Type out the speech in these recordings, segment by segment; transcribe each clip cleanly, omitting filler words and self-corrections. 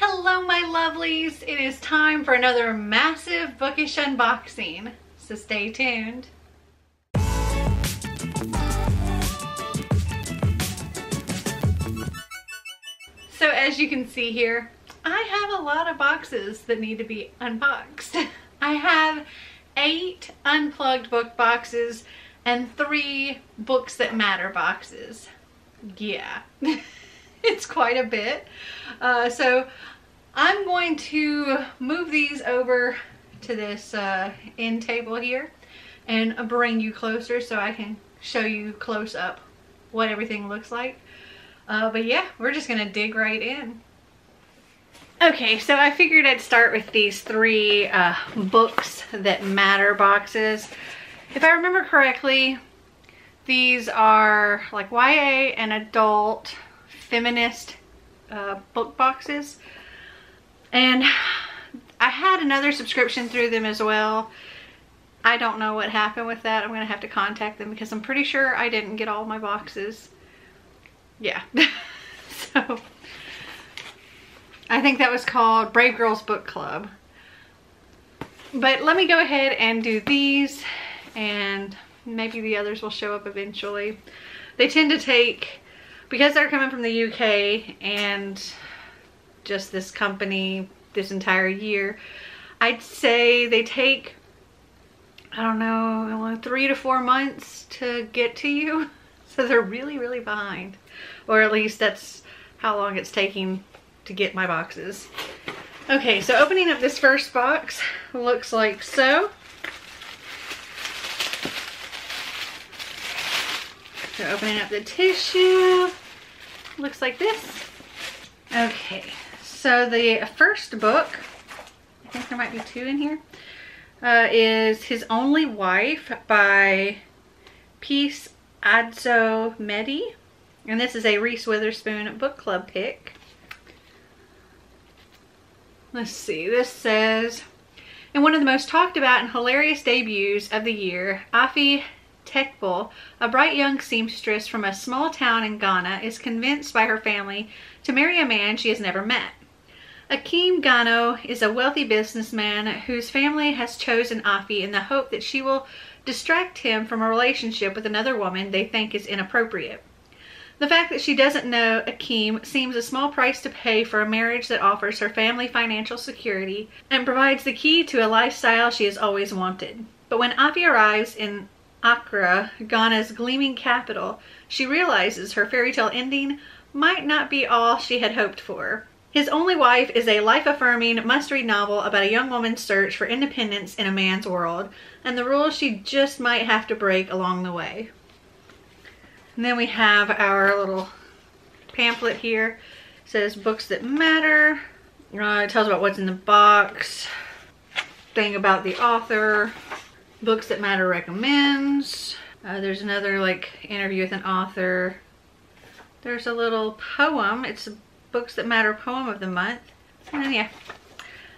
Hello my lovelies, it is time for another massive bookish unboxing, so stay tuned. So as you can see here, I have a lot of boxes that need to be unboxed. I have 8 unplugged book boxes and 3 books that matter boxes. Yeah. It's quite a bit. So I'm going to move these over to this end table here and bring you closer so I can show you close up what everything looks like. But yeah, we're just gonna dig right in. Okay, so I figured I'd start with these 3 books that matter boxes. If I remember correctly, these are like YA and adult feminist book boxes, and I had another subscription through them as well. I don't know what happened with that. I'm gonna have to contact them because I'm pretty sure I didn't get all my boxes. Yeah. So I think that was called Brave Girls Book Club. But let me go ahead and do these, and maybe the others will show up eventually. They tend to take, because they're coming from the UK and just this company this entire year, I'd say they take, I don't know, 3 to 4 months to get to you. So they're really, really behind. Or at least that's how long it's taking to get my boxes. Okay, so opening up this first box looks like so. So opening up the tissue, looks like this. Okay, so the first book, I think there might be 2 in here, is His Only Wife by Peace Adzo Medi. And this is a Reese Witherspoon book club pick. Let's see, this says, in one of the most talked about and hilarious debuts of the year, Afi Tekbul, a bright young seamstress from a small town in Ghana, is convinced by her family to marry a man she has never met. Akeem Gano is a wealthy businessman whose family has chosen Afi in the hope that she will distract him from a relationship with another woman they think is inappropriate. The fact that she doesn't know Akeem seems a small price to pay for a marriage that offers her family financial security and provides the key to a lifestyle she has always wanted. But when Afi arrives in Accra, Ghana's gleaming capital, she realizes her fairy tale ending might not be all she had hoped for. His Only Wife is a life-affirming, must-read novel about a young woman's search for independence in a man's world, and the rules she just might have to break along the way. And then we have our little pamphlet here. It says Books That Matter. It tells about what's in the box, thing about the author, Books That Matter recommends. There's another like interview with an author. There's a little poem. It's a Books That Matter poem of the month. And then yeah.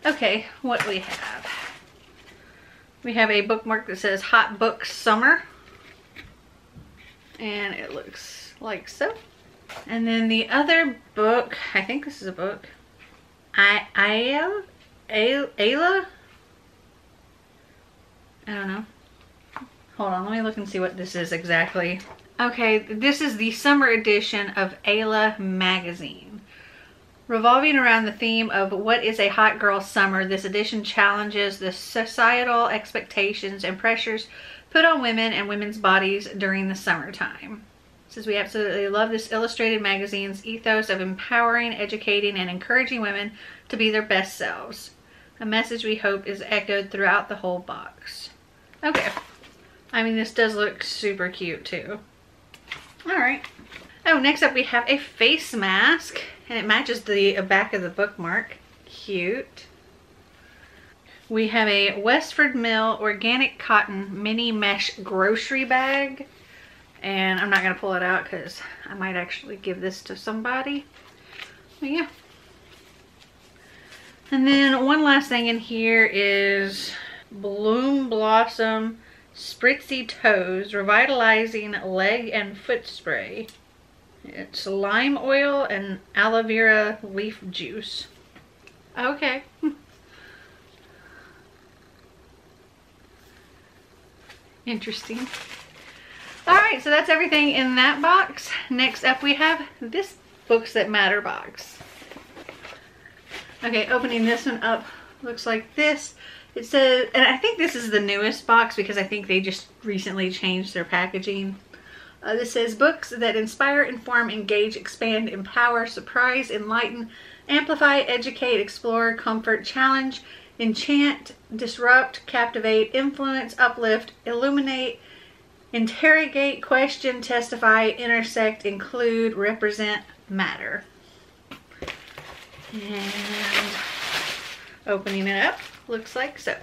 Okay, what we have. We have a bookmark that says Hot Books Summer. And it looks like so. And then the other book, I think this is a book. Ayla? I don't know. Hold on, let me look and see what this is exactly. Okay, this is the summer edition of Ayla magazine. Revolving around the theme of what is a hot girl summer, this edition challenges the societal expectations and pressures put on women and women's bodies during the summertime. It says we absolutely love this illustrated magazine's ethos of empowering, educating, and encouraging women to be their best selves. A message we hope is echoed throughout the whole box. Okay. I mean, this does look super cute too. All right. Oh, next up we have a face mask, and it matches the back of the bookmark. Cute. We have a Westford Mill organic cotton mini mesh grocery bag, and I'm not gonna pull it out because I might actually give this to somebody. But yeah. And then one last thing in here is Bloom Blossom Spritzy Toes Revitalizing Leg and Foot Spray. It's lime oil and aloe vera leaf juice. Okay. Interesting. All right, so that's everything in that box. Next up we have this Books That Matter box. Okay, opening this one up looks like this. It says, and I think this is the newest box because I think they just recently changed their packaging. This says books that inspire, inform, engage, expand, empower, surprise, enlighten, amplify, educate, explore, comfort, challenge, enchant, disrupt, captivate, influence, uplift, illuminate, interrogate, question, testify, intersect, include, represent, matter. And opening it up looks like so.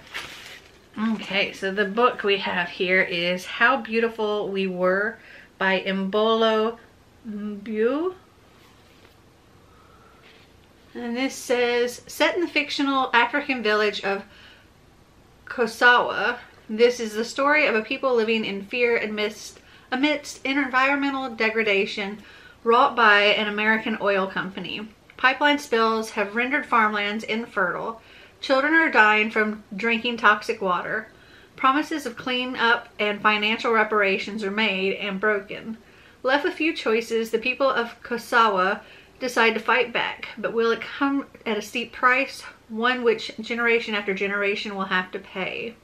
Okay, so the book we have here is How Beautiful We Were by Imbolo Mbue. And this says, set in the fictional African village of Kosawa, this is the story of a people living in fear amidst environmental degradation wrought by an American oil company. Pipeline spills have rendered farmlands infertile. Children are dying from drinking toxic water. Promises of clean up and financial reparations are made and broken. Left with few choices, the people of Kosawa decide to fight back, but will it come at a steep price, one which generation after generation will have to pay?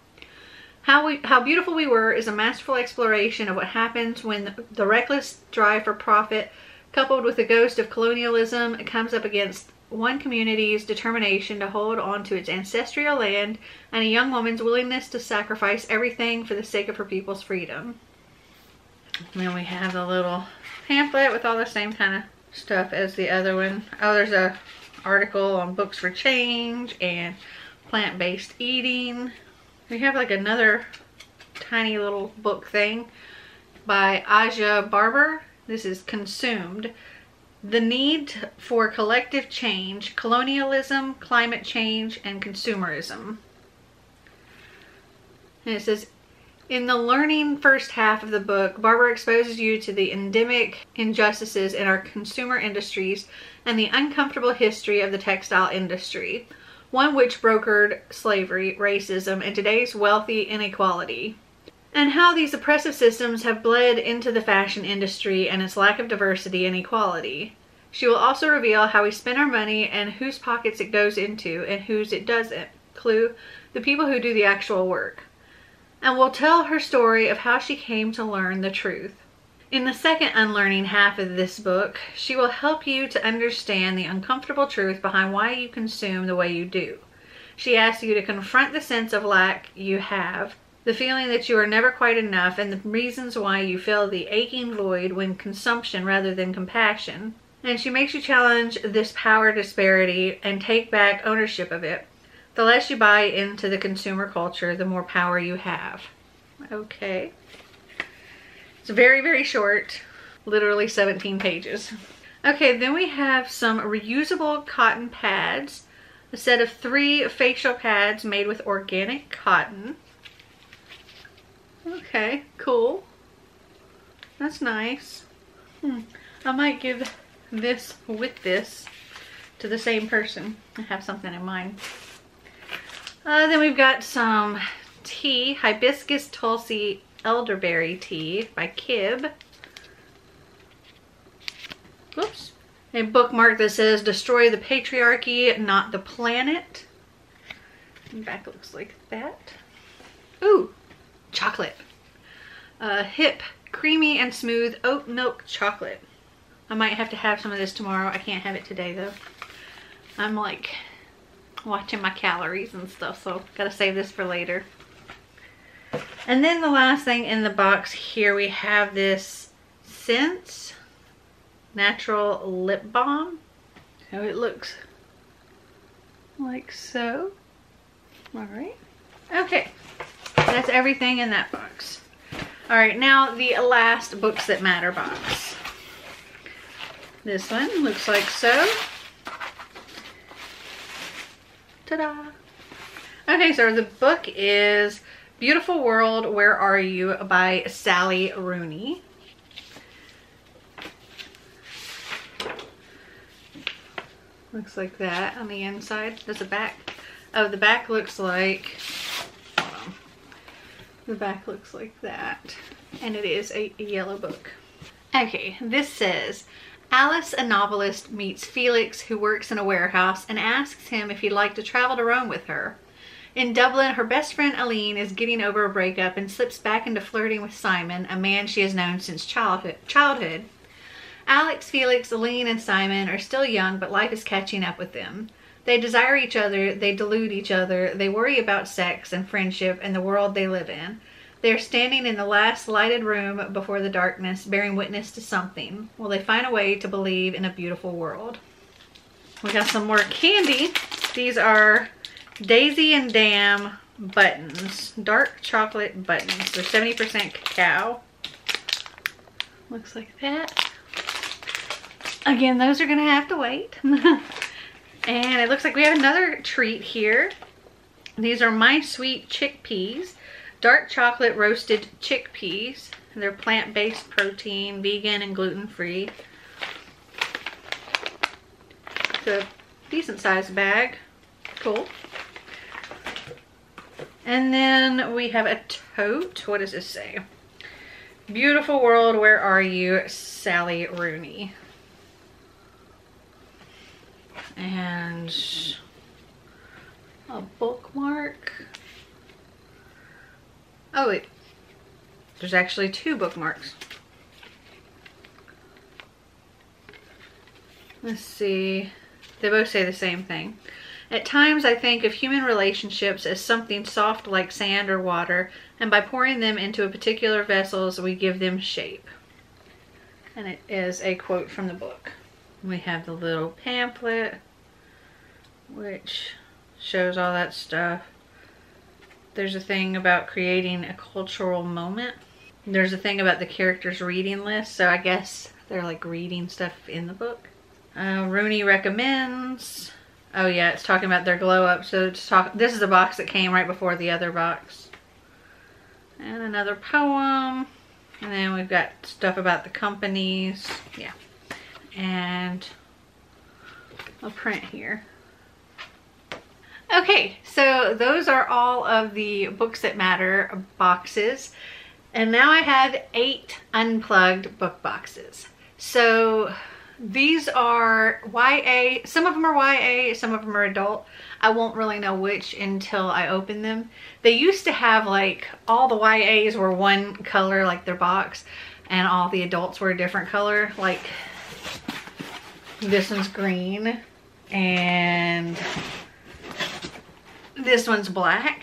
How Beautiful We Were is a masterful exploration of what happens when the reckless drive for profit, coupled with the ghost of colonialism, comes up against one community's determination to hold on to its ancestral land and a young woman's willingness to sacrifice everything for the sake of her people's freedom. And then we have the little pamphlet with all the same kind of stuff as the other one. Oh, there's a article on Books for Change and plant-based eating. We have like another tiny little book thing by Aja Barber. This is Consumed: The Need for Collective Change, Colonialism, Climate Change, and Consumerism. And it says, in the learning first half of the book, Barber exposes you to the endemic injustices in our consumer industries and the uncomfortable history of the textile industry, one which brokered slavery, racism, and today's wealthy inequality, and how these oppressive systems have bled into the fashion industry and its lack of diversity and equality. She will also reveal how we spend our money and whose pockets it goes into and whose it doesn't. Clue: the people who do the actual work. And will tell her story of how she came to learn the truth. In the second unlearning half of this book, she will help you to understand the uncomfortable truth behind why you consume the way you do. She asks you to confront the sense of lack you have, the feeling that you are never quite enough, and the reasons why you fill the aching void when consumption rather than compassion. And she makes you challenge this power disparity and take back ownership of it. The less you buy into the consumer culture, the more power you have. Okay. It's very, very short. Literally 17 pages. Okay, then we have some reusable cotton pads. A set of 3 facial pads made with organic cotton. Okay, cool. That's nice. I might give this with this to the same person. I have something in mind. Then we've got some tea, Hibiscus Tulsi Elderberry Tea by Kib. Whoops. A bookmark that says, Destroy the Patriarchy, Not the Planet. The back looks like that. Ooh, chocolate. Hip, creamy and smooth oat milk chocolate. I might have to have some of this tomorrow. I can't have it today though. I'm like watching my calories and stuff, so gotta save this for later. And then the last thing in the box here, we have this Scents natural lip balm. So it looks like so. All right. Okay, that's everything in that box. All right, now the last Books That Matter box. This one looks like so. Ta-da! Okay, so the book is Beautiful World, Where Are You by Sally Rooney. Looks like that on the inside. There's a back. Oh, the back looks like... The back looks like that. And it is a yellow book. Okay, this says... Alice, a novelist, meets Felix, who works in a warehouse, and asks him if he'd like to travel to Rome with her. In Dublin, her best friend Aline is getting over a breakup and slips back into flirting with Simon, a man she has known since childhood. Alex, Felix, Aline, and Simon are still young, but life is catching up with them. They desire each other, they delude each other, they worry about sex and friendship and the world they live in. They are standing in the last lighted room before the darkness, bearing witness to something. Will they find a way to believe in a beautiful world? We got some more candy. These are Daisy and Dam buttons. Dark chocolate buttons. They're 70% cacao. Looks like that. Again, those are going to have to wait. And it looks like we have another treat here. These are My Sweet Chickpeas. Dark chocolate roasted chickpeas. They're plant-based protein, vegan and gluten-free. It's a decent-sized bag. Cool. And then we have a tote. What does this say? Beautiful world, where are you? Sally Rooney. And a bookmark. Oh wait, there's actually two bookmarks. Let's see, they both say the same thing. At times I think of human relationships as something soft like sand or water, and by pouring them into a particular vessels, we give them shape. And it is a quote from the book. We have the little pamphlet, which shows all that stuff. There's a thing about creating a cultural moment. There's a thing about the characters' reading list, so I guess they're like reading stuff in the book. Rooney recommends. Oh yeah, it's talking about their glow up. So it's this is a box that came right before the other box. And another poem. And then we've got stuff about the companies. Yeah. And a print here. Okay, so those are all of the Books That Matter boxes. And now I have 8 unplugged book boxes. So these are YA. Some of them are YA, some of them are adult. I won't really know which until I open them. They used to have like all the YAs were one color, like their box, and all the adults were a different color, like this one's green and this one's black.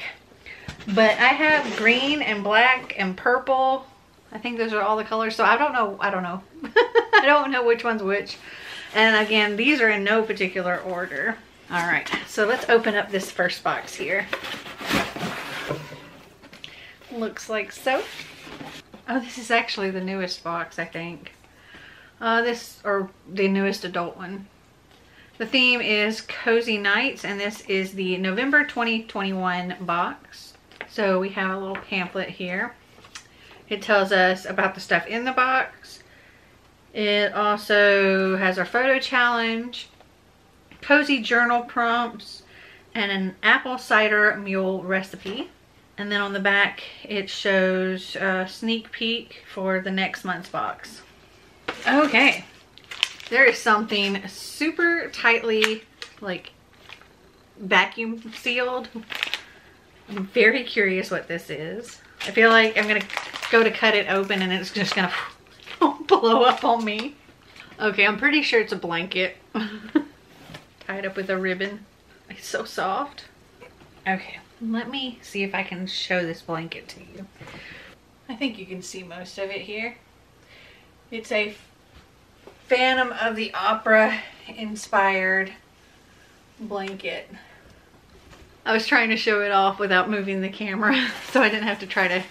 But I have green and black and purple. I think those are all the colors, so I don't know I don't know which one's which. And again, these are in no particular order. All right, so let's open up this first box here. Looks like so. Oh, this is actually the newest box, I think. This, or the newest adult one. The theme is Cozy Nights, and this is the November 2021 box. So we have a little pamphlet here. It tells us about the stuff in the box. It also has our photo challenge, cozy journal prompts, and an apple cider mule recipe. And then on the back, it shows a sneak peek for the next month's box. Okay, there is something super tightly like vacuum sealed. I'm very curious what this is. I feel like I'm gonna go to cut it open and it's just gonna blow up on me. Okay, I'm pretty sure it's a blanket tied up with a ribbon. It's so soft. Okay, let me see if I can show this blanket to you. I think you can see most of it here. It's a Phantom of the Opera inspired blanket. I was trying to show it off without moving the camera, so I didn't have to try to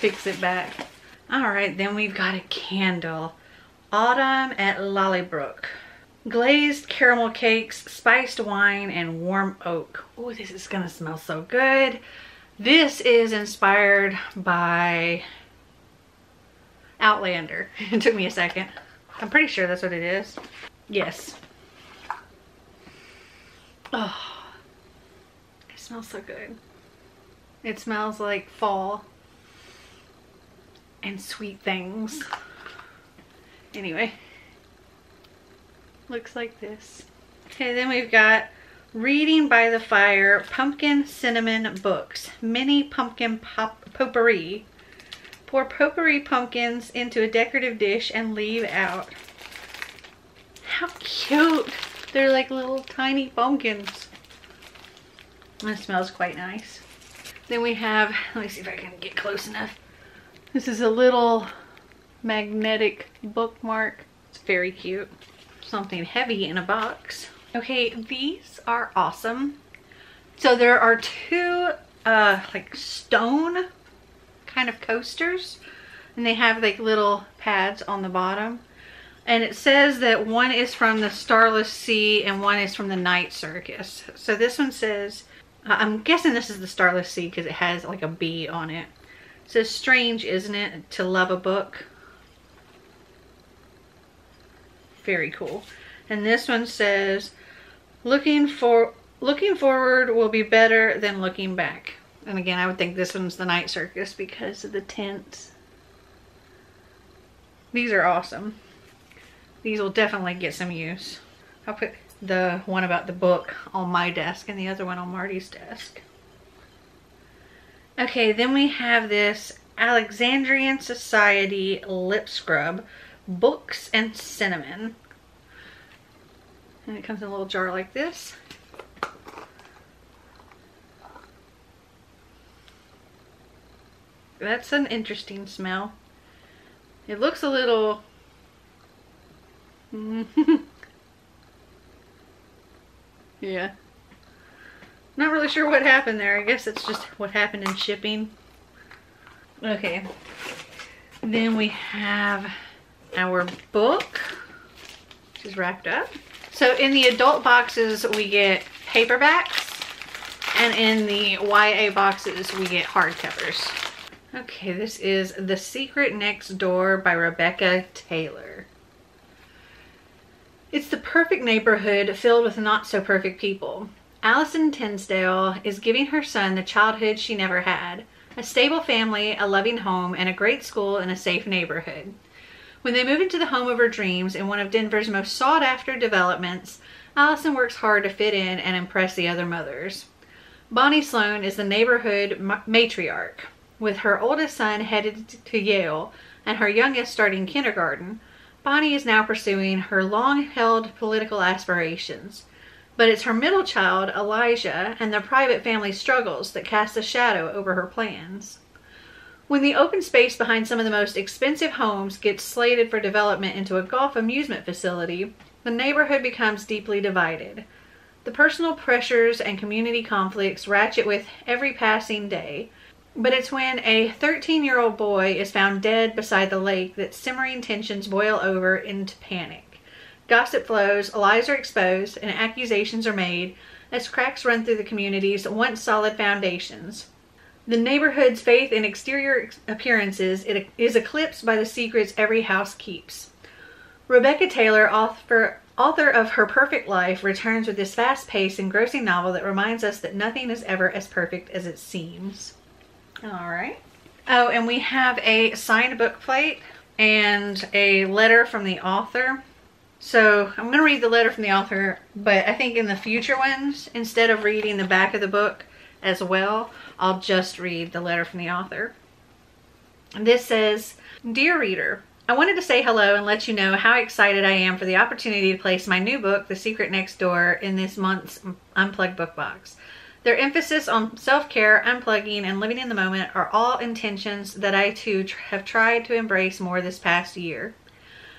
fix it back. All right, then we've got a candle. Autumn at Lollybrook. Glazed caramel cakes, spiced wine, and warm oak. Oh, this is gonna smell so good. This is inspired by Outlander. It took me a second. I'm pretty sure that's what it is. Yes. Oh, it smells so good. It smells like fall and sweet things. Anyway, looks like this. Okay, then we've got Reading by the Fire, Pumpkin Cinnamon Books, Mini Pumpkin Potpourri. Pour potpourri pumpkins into a decorative dish and leave out. How cute! They're like little tiny pumpkins. That smells quite nice. Then we have, let me see if I can get close enough. This is a little magnetic bookmark. It's very cute. Something heavy in a box. Okay, these are awesome. So there are two like stone kind of coasters, and they have like little pads on the bottom, and it says that one is from the Starless Sea and one is from the Night Circus. So this one says, I'm guessing this is the Starless Sea because it has like a bee on it. It says, strange, isn't it, to love a book? Very cool. And this one says, looking forward will be better than looking back. And again, I would think this one's the Night Circus because of the tents. These are awesome. These will definitely get some use. I'll put the one about the book on my desk and the other one on Marty's desk. Okay, then we have this Alexandrian Society Lip Scrub, Books and Cinnamon. And it comes in a little jar like this. That's an interesting smell. It looks a little... Yeah. Not really sure what happened there. I guess it's just what happened in shipping. Okay. Then we have our book, which is wrapped up. So in the adult boxes, we get paperbacks, and in the YA boxes, we get hardcovers. Okay, this is The Secret Next Door by Rebecca Taylor. It's the perfect neighborhood filled with not-so-perfect people. Allison Tinsdale is giving her son the childhood she never had, a stable family, a loving home, and a great school in a safe neighborhood. When they move into the home of her dreams in one of Denver's most sought-after developments, Allison works hard to fit in and impress the other mothers. Bonnie Sloan is the neighborhood matriarch, with her oldest son headed to Yale and her youngest starting kindergarten. Bonnie is now pursuing her long-held political aspirations. But it's her middle child, Elijah, and their private family struggles that cast a shadow over her plans. When the open space behind some of the most expensive homes gets slated for development into a golf amusement facility, the neighborhood becomes deeply divided. The personal pressures and community conflicts ratchet with every passing day. But it's when a 13-year-old boy is found dead beside the lake that simmering tensions boil over into panic. Gossip flows, lies are exposed, and accusations are made as cracks run through the community's once solid foundations. The neighborhood's faith in exterior appearances is eclipsed by the secrets every house keeps. Rebecca Taylor, author of Her Perfect Life, returns with this fast-paced, engrossing novel that reminds us that nothing is ever as perfect as it seems. All right. Oh, and we have a signed book plate and a letter from the author. So I'm going to read the letter from the author, but I think in the future ones, instead of reading the back of the book as well, I'll just read the letter from the author. And this says, Dear reader, I wanted to say hello and let you know how excited I am for the opportunity to place my new book, The Secret Next Door, in this month's Unplugged Book Box. Their emphasis on self-care, unplugging, and living in the moment are all intentions that I too have tried to embrace more this past year.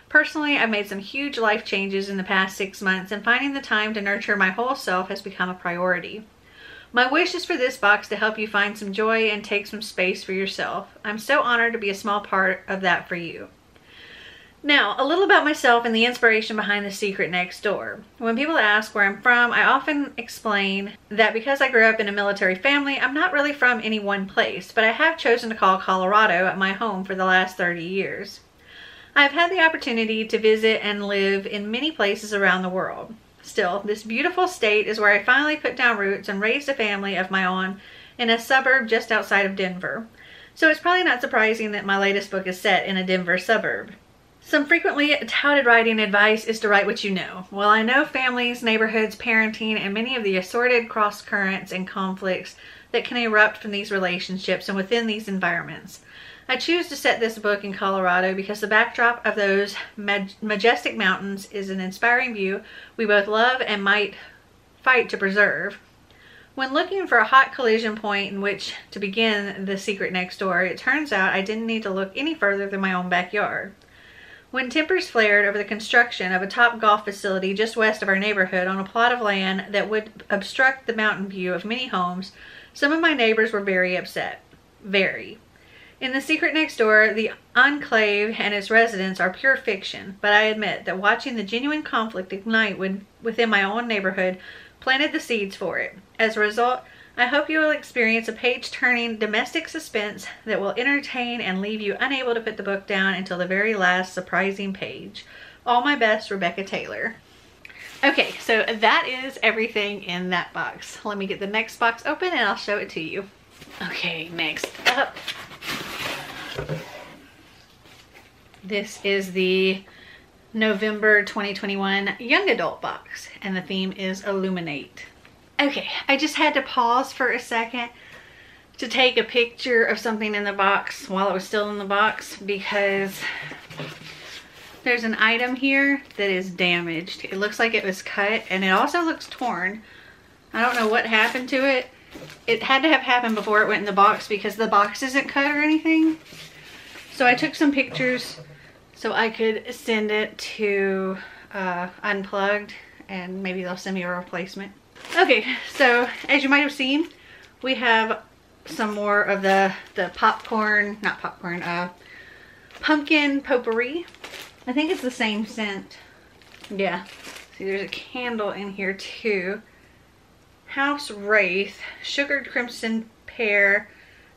Personally, I've made some huge life changes in the past 6 months, and finding the time to nurture my whole self has become a priority. My wish is for this box to help you find some joy and take some space for yourself. I'm so honored to be a small part of that for you. Now, a little about myself and the inspiration behind The Secret Next Door. When people ask where I'm from, I often explain that because I grew up in a military family, I'm not really from any one place, but I have chosen to call Colorado my home for the last 30 years. I've had the opportunity to visit and live in many places around the world. Still, this beautiful state is where I finally put down roots and raised a family of my own in a suburb just outside of Denver. So it's probably not surprising that my latest book is set in a Denver suburb. Some frequently touted writing advice is to write what you know. While I know families, neighborhoods, parenting, and many of the assorted cross-currents and conflicts that can erupt from these relationships and within these environments, I choose to set this book in Colorado because the backdrop of those majestic mountains is an inspiring view we both love and might fight to preserve. When looking for a hot collision point in which to begin The Secret Next Door, it turns out I didn't need to look any further than my own backyard. When tempers flared over the construction of a top golf facility just west of our neighborhood on a plot of land that would obstruct the mountain view of many homes, some of my neighbors were very upset. Very. In The Secret Next Door, the enclave and its residents are pure fiction, but I admit that watching the genuine conflict ignite within my own neighborhood planted the seeds for it. As a result, I hope you will experience a page-turning domestic suspense that will entertain and leave you unable to put the book down until the very last surprising page. All my best, Rebecca Taylor. Okay, so that is everything in that box. Let me get the next box open and I'll show it to you. Okay, next up. This is the November 2021 Young Adult box, and the theme is Illuminate. Okay, I just had to pause for a second to take a picture of something in the box while it was still in the box, because there's an item here that is damaged. It looks like it was cut, and it also looks torn. I don't know what happened to it. It had to have happened before it went in the box because the box isn't cut or anything. So I took some pictures so I could send it to Unplugged, and maybe they'll send me a replacement. Okay, so as you might have seen, we have some more of the popcorn, not popcorn, pumpkin potpourri. I think it's the same scent. Yeah. See, there's a candle in here too. House Wraith, sugared crimson pear,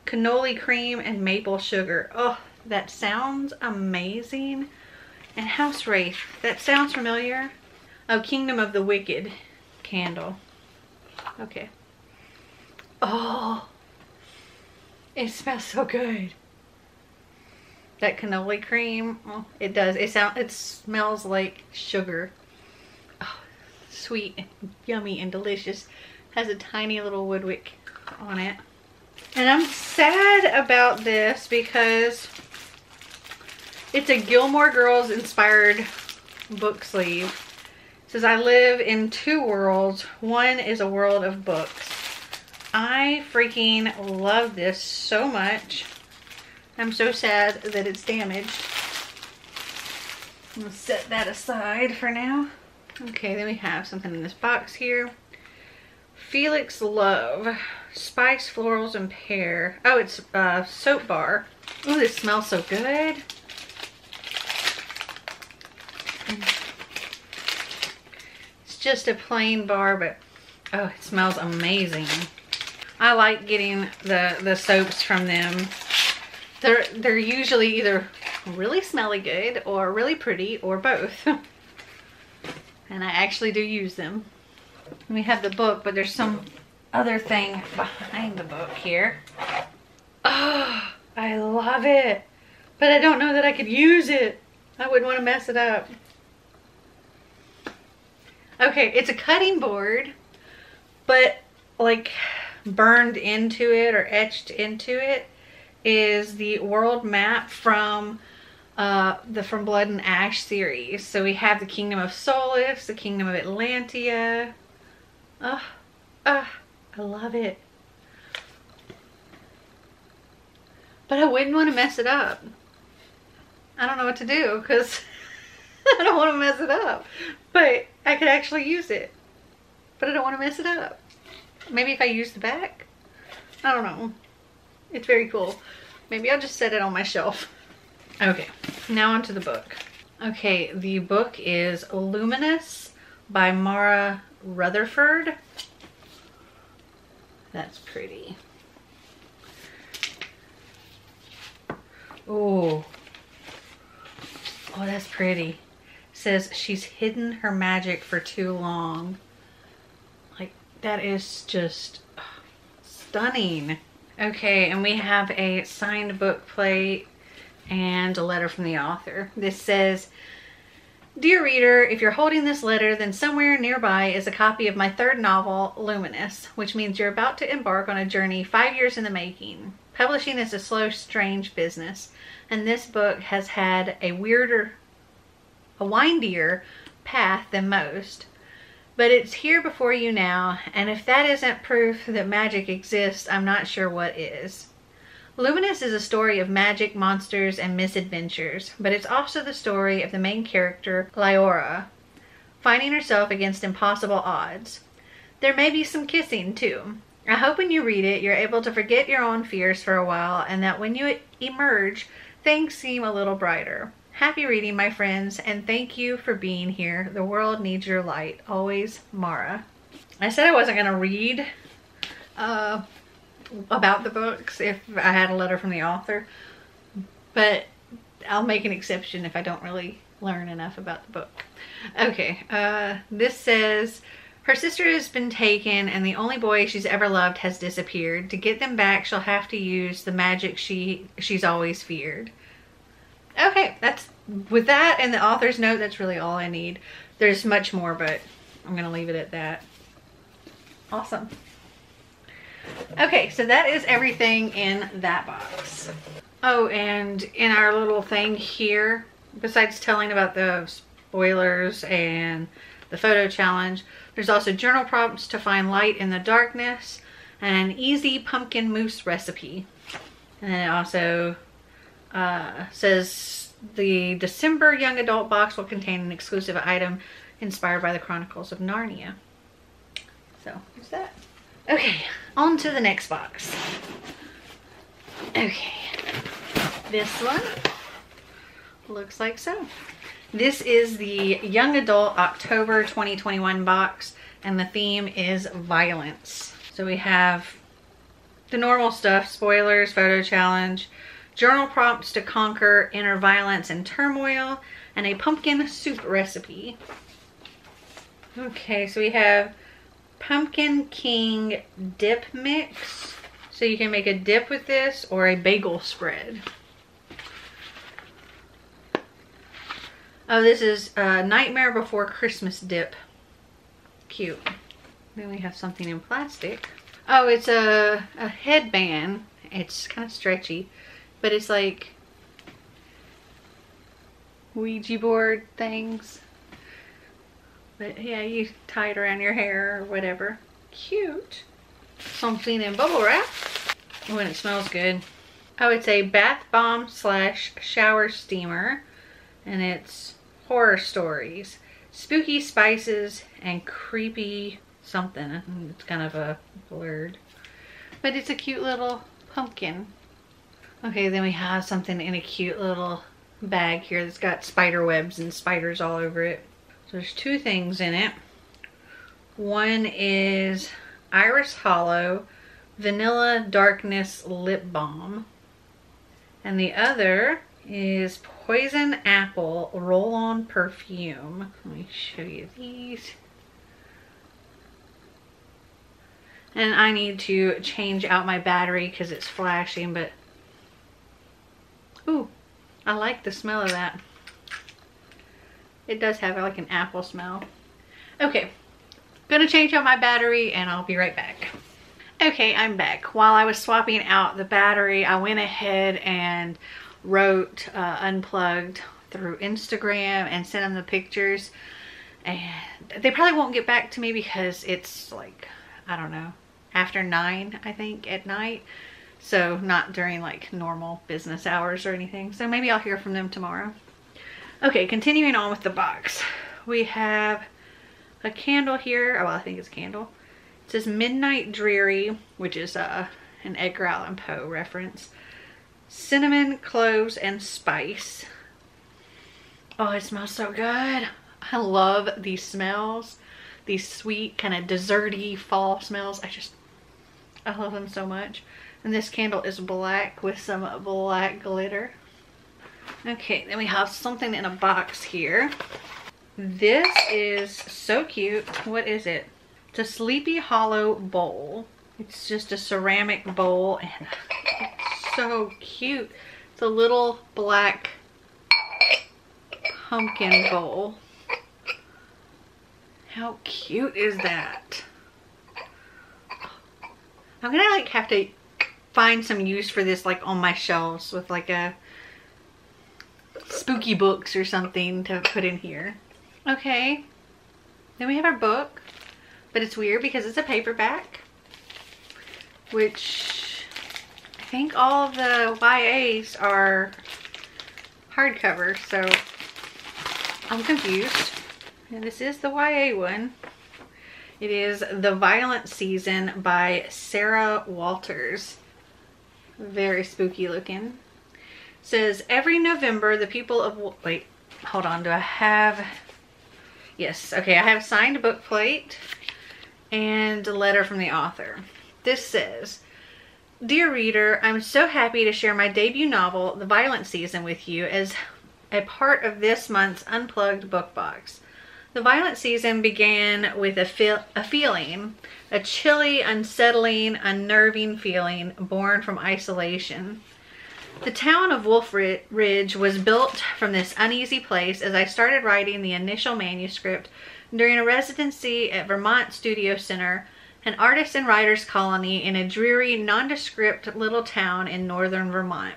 cannoli cream, and maple sugar. Oh, that sounds amazing. And House Wraith, that sounds familiar. Oh, Kingdom of the Wicked candle. Okay. Oh, it smells so good. That cannoli cream, oh, it does. It smells like sugar. Oh, sweet and yummy and delicious. Has a tiny little wood wick on it. And I'm sad about this because it's a Gilmore Girls inspired book sleeve. It says, I live in two worlds. One is a world of books. I freaking love this so much. I'm so sad that it's damaged. I'm gonna set that aside for now. Okay, then we have something in this box here. Felix Love, spice, florals, and pear. Oh, it's a soap bar. Oh, this smells so good. It's just a plain bar, but oh, it smells amazing. I like getting the soaps from them. They're usually either really smelly good or really pretty or both. And I actually do use them. We have the book, but there's some other thing behind the book here. Oh, I love it, but I don't know that I could use it. I wouldn't want to mess it up. Okay, it's a cutting board, but like burned into it or etched into it is the world map from the From Blood and Ash series. So we have the Kingdom of Solace, the Kingdom of Atlantia. I love it. But I wouldn't want to mess it up. I don't know what to do because I don't want to mess it up. But I could actually use it. But I don't want to mess it up. Maybe if I use the back? I don't know. It's very cool. Maybe I'll just set it on my shelf. Okay, now onto the book. Okay, the book is Luminous by Mara Rutherford. That's pretty. Oh, that's pretty. says she's hidden her magic for too long. Like, that is just stunning. Okay, and we have a signed book plate and a letter from the author. This says, "Dear reader, if you're holding this letter, then somewhere nearby is a copy of my third novel, Luminous, which means you're about to embark on a journey 5 years in the making. Publishing is a slow, strange business, and this book has had a windier path than most. But it's here before you now, and if that isn't proof that magic exists, I'm not sure what is. Luminous is a story of magic, monsters, and misadventures, but it's also the story of the main character, Liora, finding herself against impossible odds. There may be some kissing, too. I hope when you read it, you're able to forget your own fears for a while, and that when you emerge, things seem a little brighter. Happy reading, my friends, and thank you for being here. The world needs your light. Always, Mara." I said I wasn't going to read about the books if I had a letter from the author, but I'll make an exception if I don't really learn enough about the book. Okay, this says, "Her sister has been taken, and the only boy she's ever loved has disappeared. To get them back, she'll have to use the magic she's always feared." Okay, that's, with that and the author's note, that's really all I need. There's much more, but I'm gonna leave it at that. Awesome. Okay, so that is everything in that box. Oh, and in our little thing here, besides telling about the spoilers and the photo challenge, there's also journal prompts to find light in the darkness and an easy pumpkin mousse recipe. And then it also says the December young adult box will contain an exclusive item inspired by the Chronicles of Narnia. So, there's that. Okay, on to the next box. Okay, this one looks like so. This is the Young Adult October 2021 box, and the theme is violence. So we have the normal stuff, spoilers, photo challenge, journal prompts to conquer inner violence and turmoil, and a pumpkin soup recipe. Okay, so we have Pumpkin King dip mix, so you can make a dip with this or a bagel spread. Oh, this is Nightmare Before Christmas dip. Cute. Then we have something in plastic. Oh, it's a headband. It's kind of stretchy, but it's like Ouija board things. But yeah, you tie it around your hair or whatever. Cute. Something in bubble wrap. Oh, and it smells good. Oh, it's a bath bomb / shower steamer. And it's horror stories, spooky spices, and creepy something. It's kind of a blurred. But it's a cute little pumpkin. Okay, then we have something in a cute little bag here that's got spider webs and spiders all over it. So there's two things in it. One is Iris Hollow Vanilla Darkness Lip Balm. And the other is Poison Apple Roll-On Perfume. Let me show you these. And I need to change out my battery because it's flashing, but... Ooh, I like the smell of that. It does have like an apple smell. Okay, gonna change out my battery and I'll be right back. Okay, I'm back. While I was swapping out the battery, I went ahead and wrote Unplugged through Instagram and sent them the pictures. And they probably won't get back to me because it's like, I don't know, after 9, I think, at night. So not during like normal business hours or anything. So maybe I'll hear from them tomorrow. Okay, continuing on with the box. We have a candle here. Oh, well, I think it's a candle. It says Midnight Dreary, which is an Edgar Allan Poe reference. Cinnamon, cloves, and spice. Oh, it smells so good. I love these smells. These sweet, kind of desserty fall smells. I love them so much. And this candle is black with some black glitter. Okay, then we have something in a box here. This is so cute. What is it? It's a Sleepy Hollow bowl. It's just a ceramic bowl and it's so cute. It's a little black pumpkin bowl. How cute is that? I'm gonna like have to find some use for this like on my shelves with like a spooky books or something to put in here. Okay, then we have our book, but it's weird because it's a paperback, which I think all the YAs are hardcover, so I'm confused. And this is the YA one. It is The Violent Season by Sarah Walters. Very spooky looking. It says, every November the people of... Wait, hold on, do I have... Yes, okay, I have signed book plate and a letter from the author. This says, dear reader, I'm so happy to share my debut novel, The Violent Season, with you as a part of this month's Unplugged Book Box. The Violent Season began with a feeling, a chilly, unsettling, unnerving feeling born from isolation. The town of Wolf Ridge was built from this uneasy place as I started writing the initial manuscript during a residency at Vermont Studio Center, an artist and writer's colony in a dreary, nondescript little town in northern Vermont.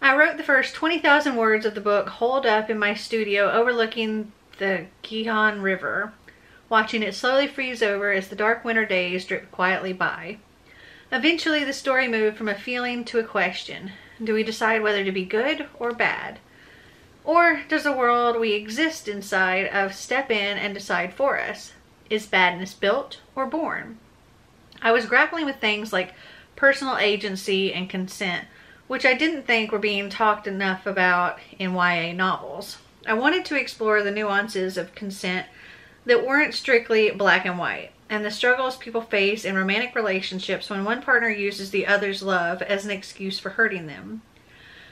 I wrote the first 20,000 words of the book holed up in my studio overlooking the Gihon River, watching it slowly freeze over as the dark winter days dripped quietly by. Eventually, the story moved from a feeling to a question. Do we decide whether to be good or bad? Or does the world we exist inside of step in and decide for us? Is badness built or born? I was grappling with things like personal agency and consent, which I didn't think were being talked enough about in YA novels. I wanted to explore the nuances of consent that weren't strictly black and white, and the struggles people face in romantic relationships when one partner uses the other's love as an excuse for hurting them.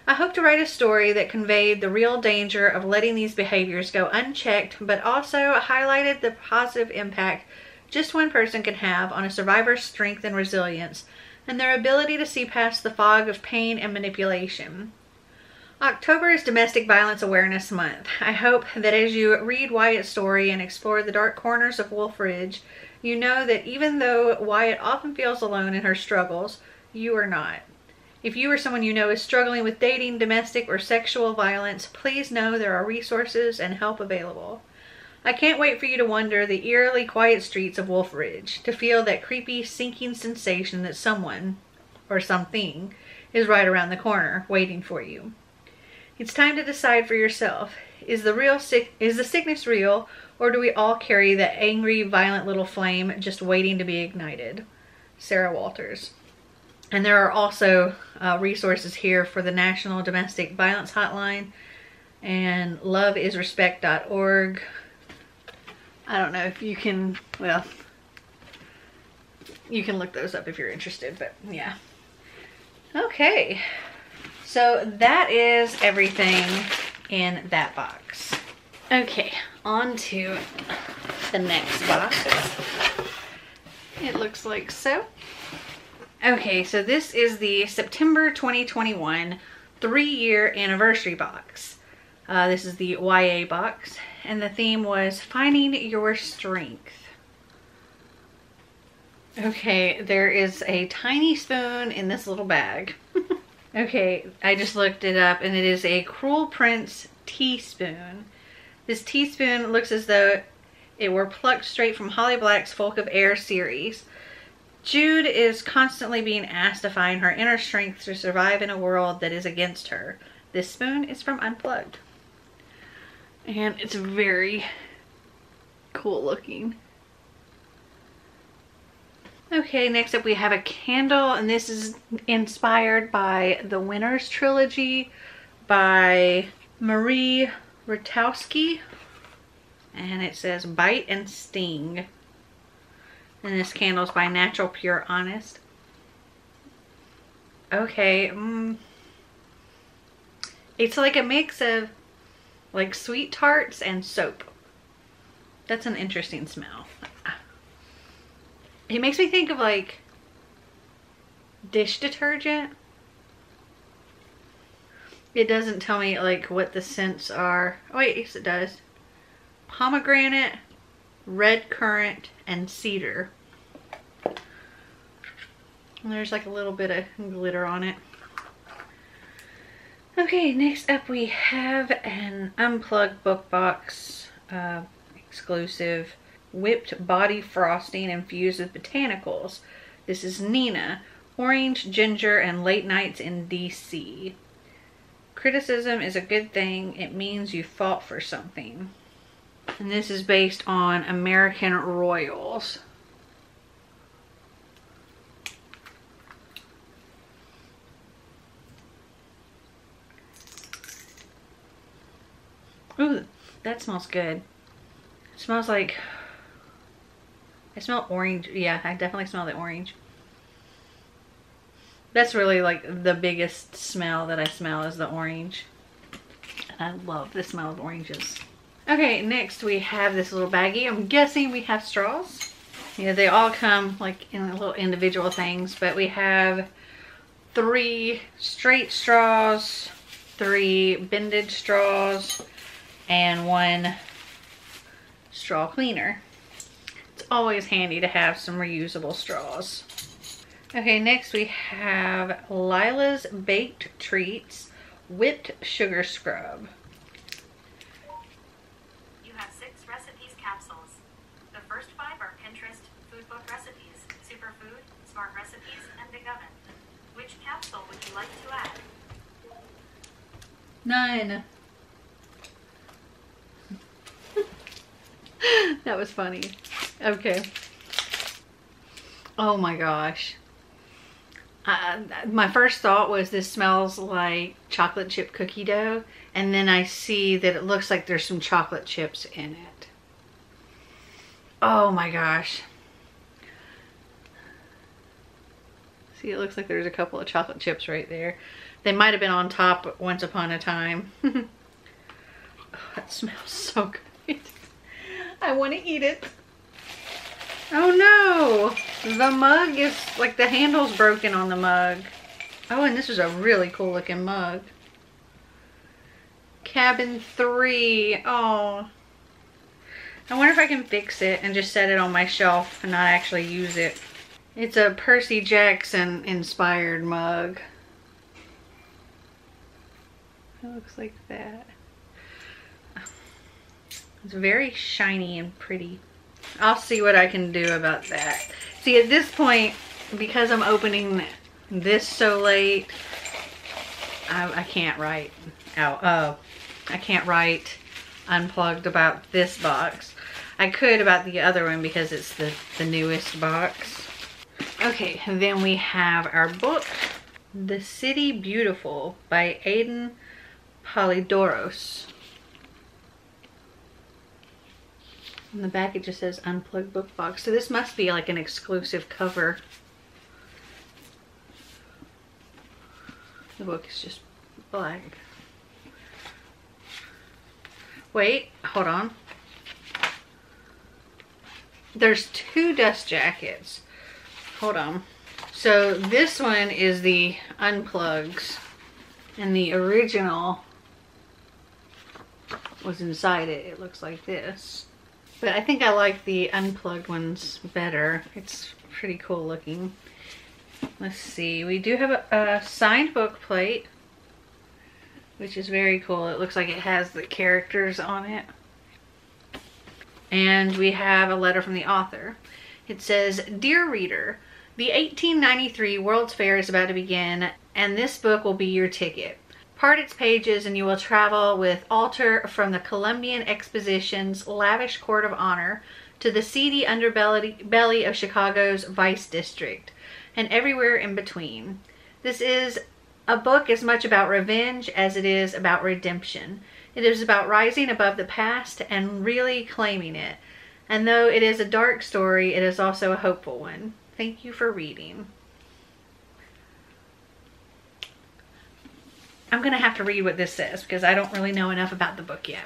I hope to write a story that conveyed the real danger of letting these behaviors go unchecked, but also highlighted the positive impact just one person can have on a survivor's strength and resilience, and their ability to see past the fog of pain and manipulation. October is Domestic Violence Awareness Month. I hope that as you read Wyatt's story and explore the dark corners of Wolf Ridge, you know that even though Wyatt often feels alone in her struggles, you are not. If you or someone you know is struggling with dating, domestic, or sexual violence, please know there are resources and help available. I can't wait for you to wander the eerily quiet streets of Wolf Ridge, to feel that creepy, sinking sensation that someone, or something, is right around the corner, waiting for you. It's time to decide for yourself. Is the sickness real, or do we all carry that angry, violent little flame just waiting to be ignited? Sarah Walters. And there are also resources here for the National Domestic Violence Hotline and loveisrespect.org. I don't know if you can, well, you can look those up if you're interested, but yeah. Okay, so that is everything in that box. Okay, on to the next box. It looks like so. Okay, so this is the September 2021 3-year anniversary box. This is the YA box, and the theme was Finding Your Strength. Okay, there is a tiny spoon in this little bag. Okay, I just looked it up, and it is a Cruel Prince teaspoon. This teaspoon looks as though it were plucked straight from Holly Black's Folk of Air series. Jude is constantly being asked to find her inner strength to survive in a world that is against her. This spoon is from Unplugged. And it's very cool looking. Okay, next up we have a candle, and this is inspired by the Winners trilogy by Marie Ratowski. And it says Bite and Sting. And this candle's by Natural Pure Honest. Okay, it's like a mix of like sweet tarts and soap. That's an interesting smell. It makes me think of like dish detergent. It doesn't tell me like what the scents are. Oh wait, yes it does. Pomegranate, red currant, and cedar. And there's like a little bit of glitter on it. Okay, next up we have an Unplugged Book Box exclusive. Whipped body frosting infused with botanicals. This is Nina. Orange, ginger, and late nights in DC. Criticism is a good thing. It means you fought for something. And this is based on American Royals. Ooh, that smells good. It smells like... I smell orange. Yeah, I definitely smell the orange. That's really like the biggest smell that I smell is the orange. And I love the smell of oranges. Okay, next we have this little baggie. I'm guessing we have straws. Yeah, they all come like in little individual things, but we have 3 straight straws, 3 bended straws, and 1 straw cleaner. It's always handy to have some reusable straws. Okay, next we have Lila's Baked Treats Whipped Sugar Scrub. You have 6 recipes capsules. The first 5 are Pinterest, food book recipes, superfood, smart recipes, and Big Oven. Which capsule would you like to add? None. That was funny. Okay. Oh my gosh. My first thought was this smells like chocolate chip cookie dough, and then I see that it looks like there's some chocolate chips in it. Oh my gosh. See, it looks like there's a couple of chocolate chips right there. They might have been on top once upon a time. Oh, that smells so good. I want to eat it. Oh no! The mug is, like, the handle's broken on the mug. Oh, and this is a really cool looking mug. Cabin 3. Oh. I wonder if I can fix it and just set it on my shelf and not actually use it. It's a Percy Jackson inspired mug. It looks like that. It's very shiny and pretty. I'll see what I can do about that. See, at this point, because I'm opening this so late, I can't write out. Oh, I can't write unplugged about this box. I could about the other one because it's the newest box. Okay, then we have our book, The City Beautiful by Aiden Polidoros. In the back it just says Unplugged Book Box. So this must be like an exclusive cover. The book is just black. Wait, hold on. There's 2 dust jackets. Hold on. So this one is the Unplugs. And the original was inside it. It looks like this. But I think I like the unplugged ones better. It's pretty cool looking. Let's see. We do have a signed book plate, which is very cool. It looks like it has the characters on it. And we have a letter from the author. It says, "Dear reader, the 1893 World's Fair is about to begin, and this book will be your ticket. Part its pages and you will travel with Alter from the Columbian Exposition's lavish court of honor to the seedy underbelly of Chicago's Vice District, and everywhere in between. This is a book as much about revenge as it is about redemption. It is about rising above the past and really claiming it. And though it is a dark story, it is also a hopeful one. Thank you for reading." I'm gonna have to read what this says because I don't really know enough about the book yet.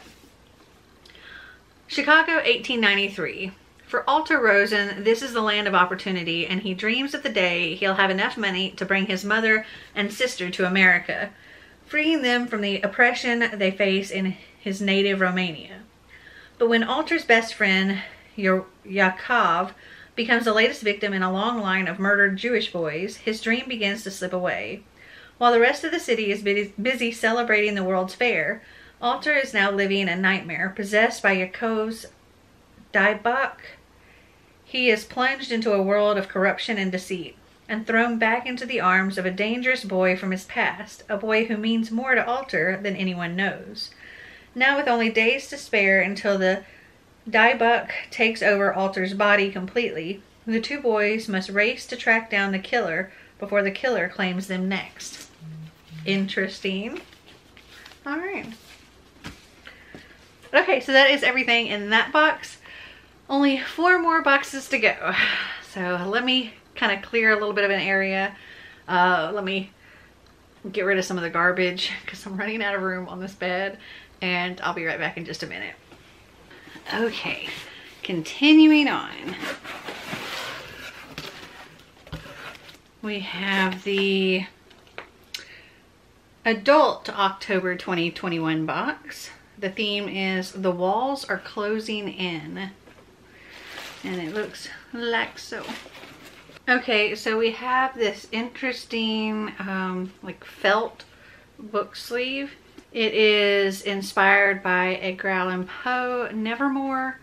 Chicago, 1893. For Alter Rosen, this is the land of opportunity, and he dreams of the day he'll have enough money to bring his mother and sister to America, freeing them from the oppression they face in his native Romania. But when Alter's best friend, Yaakov, becomes the latest victim in a long line of murdered Jewish boys, his dream begins to slip away. While the rest of the city is busy celebrating the World's Fair, Alter is now living a nightmare, possessed by Yaakov's debauch. He is plunged into a world of corruption and deceit, and thrown back into the arms of a dangerous boy from his past, a boy who means more to Alter than anyone knows. Now, with only days to spare until the debauch takes over Alter's body completely, the two boys must race to track down the killer before the killer claims them next. Interesting. All right. Okay, so that is everything in that box. Only 4 more boxes to go. So let me kind of clear a little bit of an area. Let me get rid of some of the garbage because I'm running out of room on this bed, and I'll be right back in just a minute. Okay, continuing on. We have the adult October 2021 box. The theme is The Walls Are Closing In, and it looks like so. Okay, so we have this interesting like felt book sleeve. It is inspired by Edgar Allan Poe, Nevermore.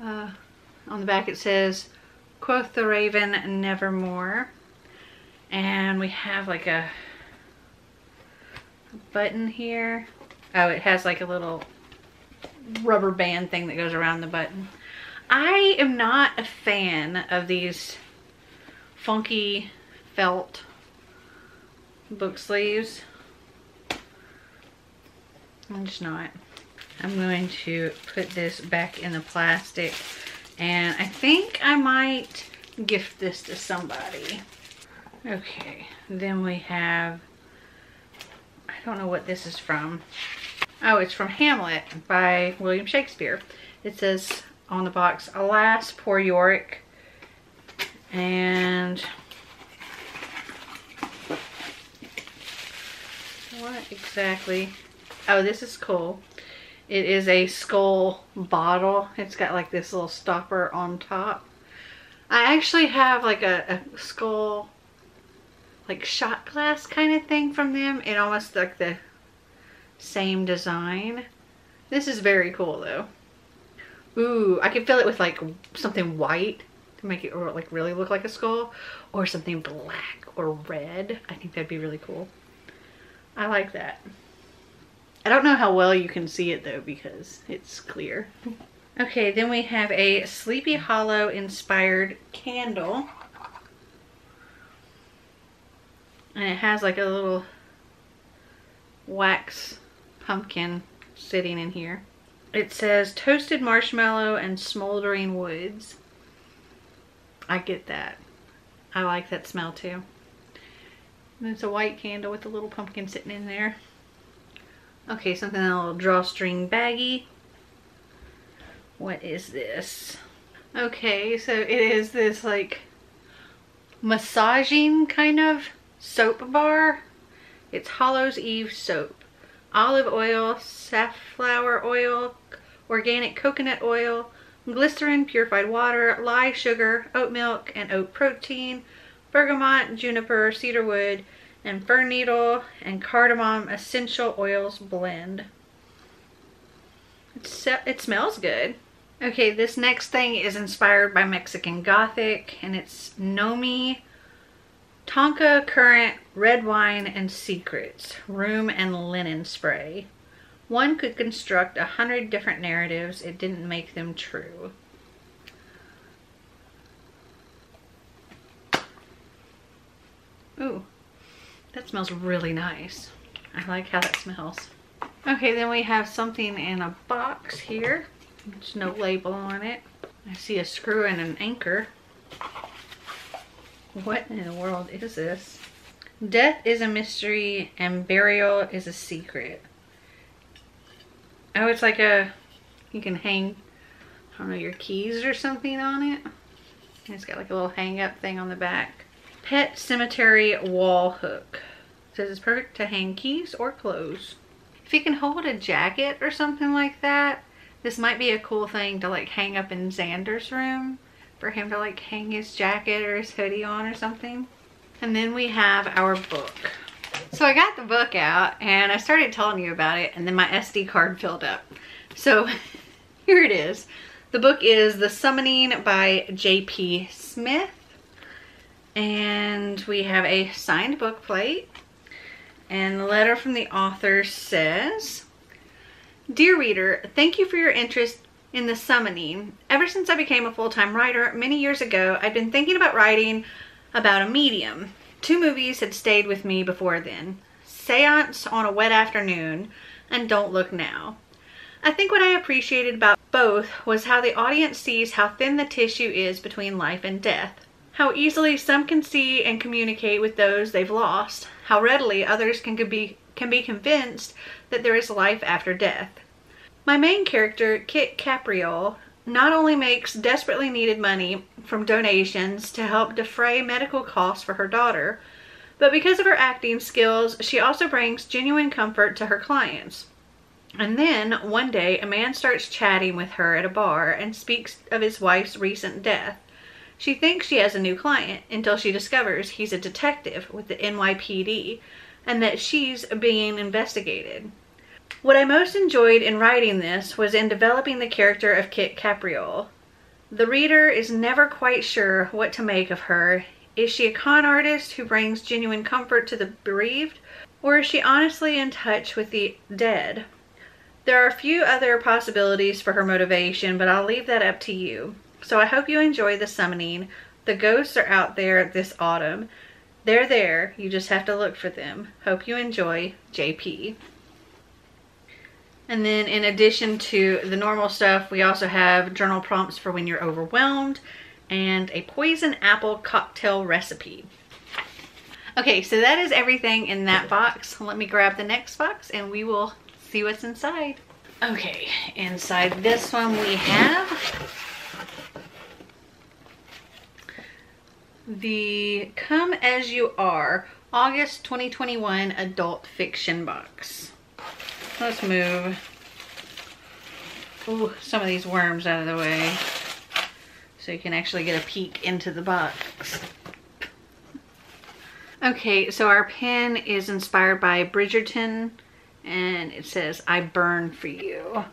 On the back it says, "Quoth the Raven, nevermore." And we have like a button here. Oh, it has like a little rubber band thing that goes around the button. I am not a fan of these funky felt book sleeves. I'm just not. I'm going to put this back in the plastic, and I think I might gift this to somebody. Okay, then we have, I don't know what this is from. Oh, it's from Hamlet by William Shakespeare. It says on the box, "Alas, poor Yorick." And what exactly? Oh, this is cool. It is a skull bottle. It's got like this little stopper on top. I actually have like a skull, like shot glass kind of thing from them, in almost like the same design. This is very cool though. Ooh, I can fill it with like something white to make it like really look like a skull, or something black or red. I think that'd be really cool. I like that. I don't know how well you can see it though because it's clear. Okay, then we have a Sleepy Hollow inspired candle. And it has like a little wax pumpkin sitting in here. It says, "Toasted marshmallow and smoldering woods." I get that. I like that smell too. And it's a white candle with a little pumpkin sitting in there. Okay, something in a little drawstring baggie. What is this? Okay, so it is this like massaging kind of soap bar. It's Hallows Eve soap, olive oil, safflower oil, organic coconut oil, glycerin, purified water, lye sugar, oat milk, and oat protein, bergamot, juniper, cedarwood, and fern needle and cardamom essential oils blend. It smells good. Okay, this next thing is inspired by Mexican Gothic, and it's Nomi, Tonka Currant, Red Wine and Secrets, Room and Linen Spray. One could construct 100 different narratives. It didn't make them true. Ooh. That smells really nice. I like how that smells. Okay, then we have something in a box here. There's no label on it. I see a screw and an anchor. What in the world is this? Death is a mystery and burial is a secret. Oh, it's like a, you can hang, I don't know, your keys or something on it. And it's got like a little hang up thing on the back. Pet cemetery wall hook. It says it's perfect to hang keys or clothes. If you can hold a jacket or something like that, this might be a cool thing to like hang up in Xander's room. For him to like hang his jacket or his hoodie on or something. And then we have our book. So I got the book out and I started telling you about it, and then my SD card filled up. So here it is. The book is The Summoning by J.P. Smith. And we have a signed book plate. And the letter from the author says, "Dear reader, thank you for your interest in The Summoning. Ever since I became a full-time writer many years ago, I've been thinking about writing about a medium. Two movies had stayed with me before then, Seance on a Wet Afternoon and Don't Look Now. I think what I appreciated about both was how the audience sees how thin the tissue is between life and death, how easily some can see and communicate with those they've lost, how readily others can be convinced that there is life after death. My main character, Kit Capriol, not only makes desperately needed money from donations to help defray medical costs for her daughter, but because of her acting skills, she also brings genuine comfort to her clients. And then, one day, a man starts chatting with her at a bar and speaks of his wife's recent death. She thinks she has a new client until she discovers he's a detective with the NYPD and that she's being investigated. What I most enjoyed in writing this was in developing the character of Kit Capriol. The reader is never quite sure what to make of her. Is she a con artist who brings genuine comfort to the bereaved, or is she honestly in touch with the dead? There are a few other possibilities for her motivation, but I'll leave that up to you. So I hope you enjoy The Summoning. The ghosts are out there this autumn. They're there, you just have to look for them. Hope you enjoy, JP." And then in addition to the normal stuff, we also have journal prompts for when you're overwhelmed and a poison apple cocktail recipe. Okay, so that is everything in that box. Let me grab the next box and we will see what's inside. Okay, inside this one we have the Come As You Are August 2021 Adult Fiction Box. Let's move some of these worms out of the way so you can actually get a peek into the box. Okay, so our pen is inspired by Bridgerton and it says, "I burn for you."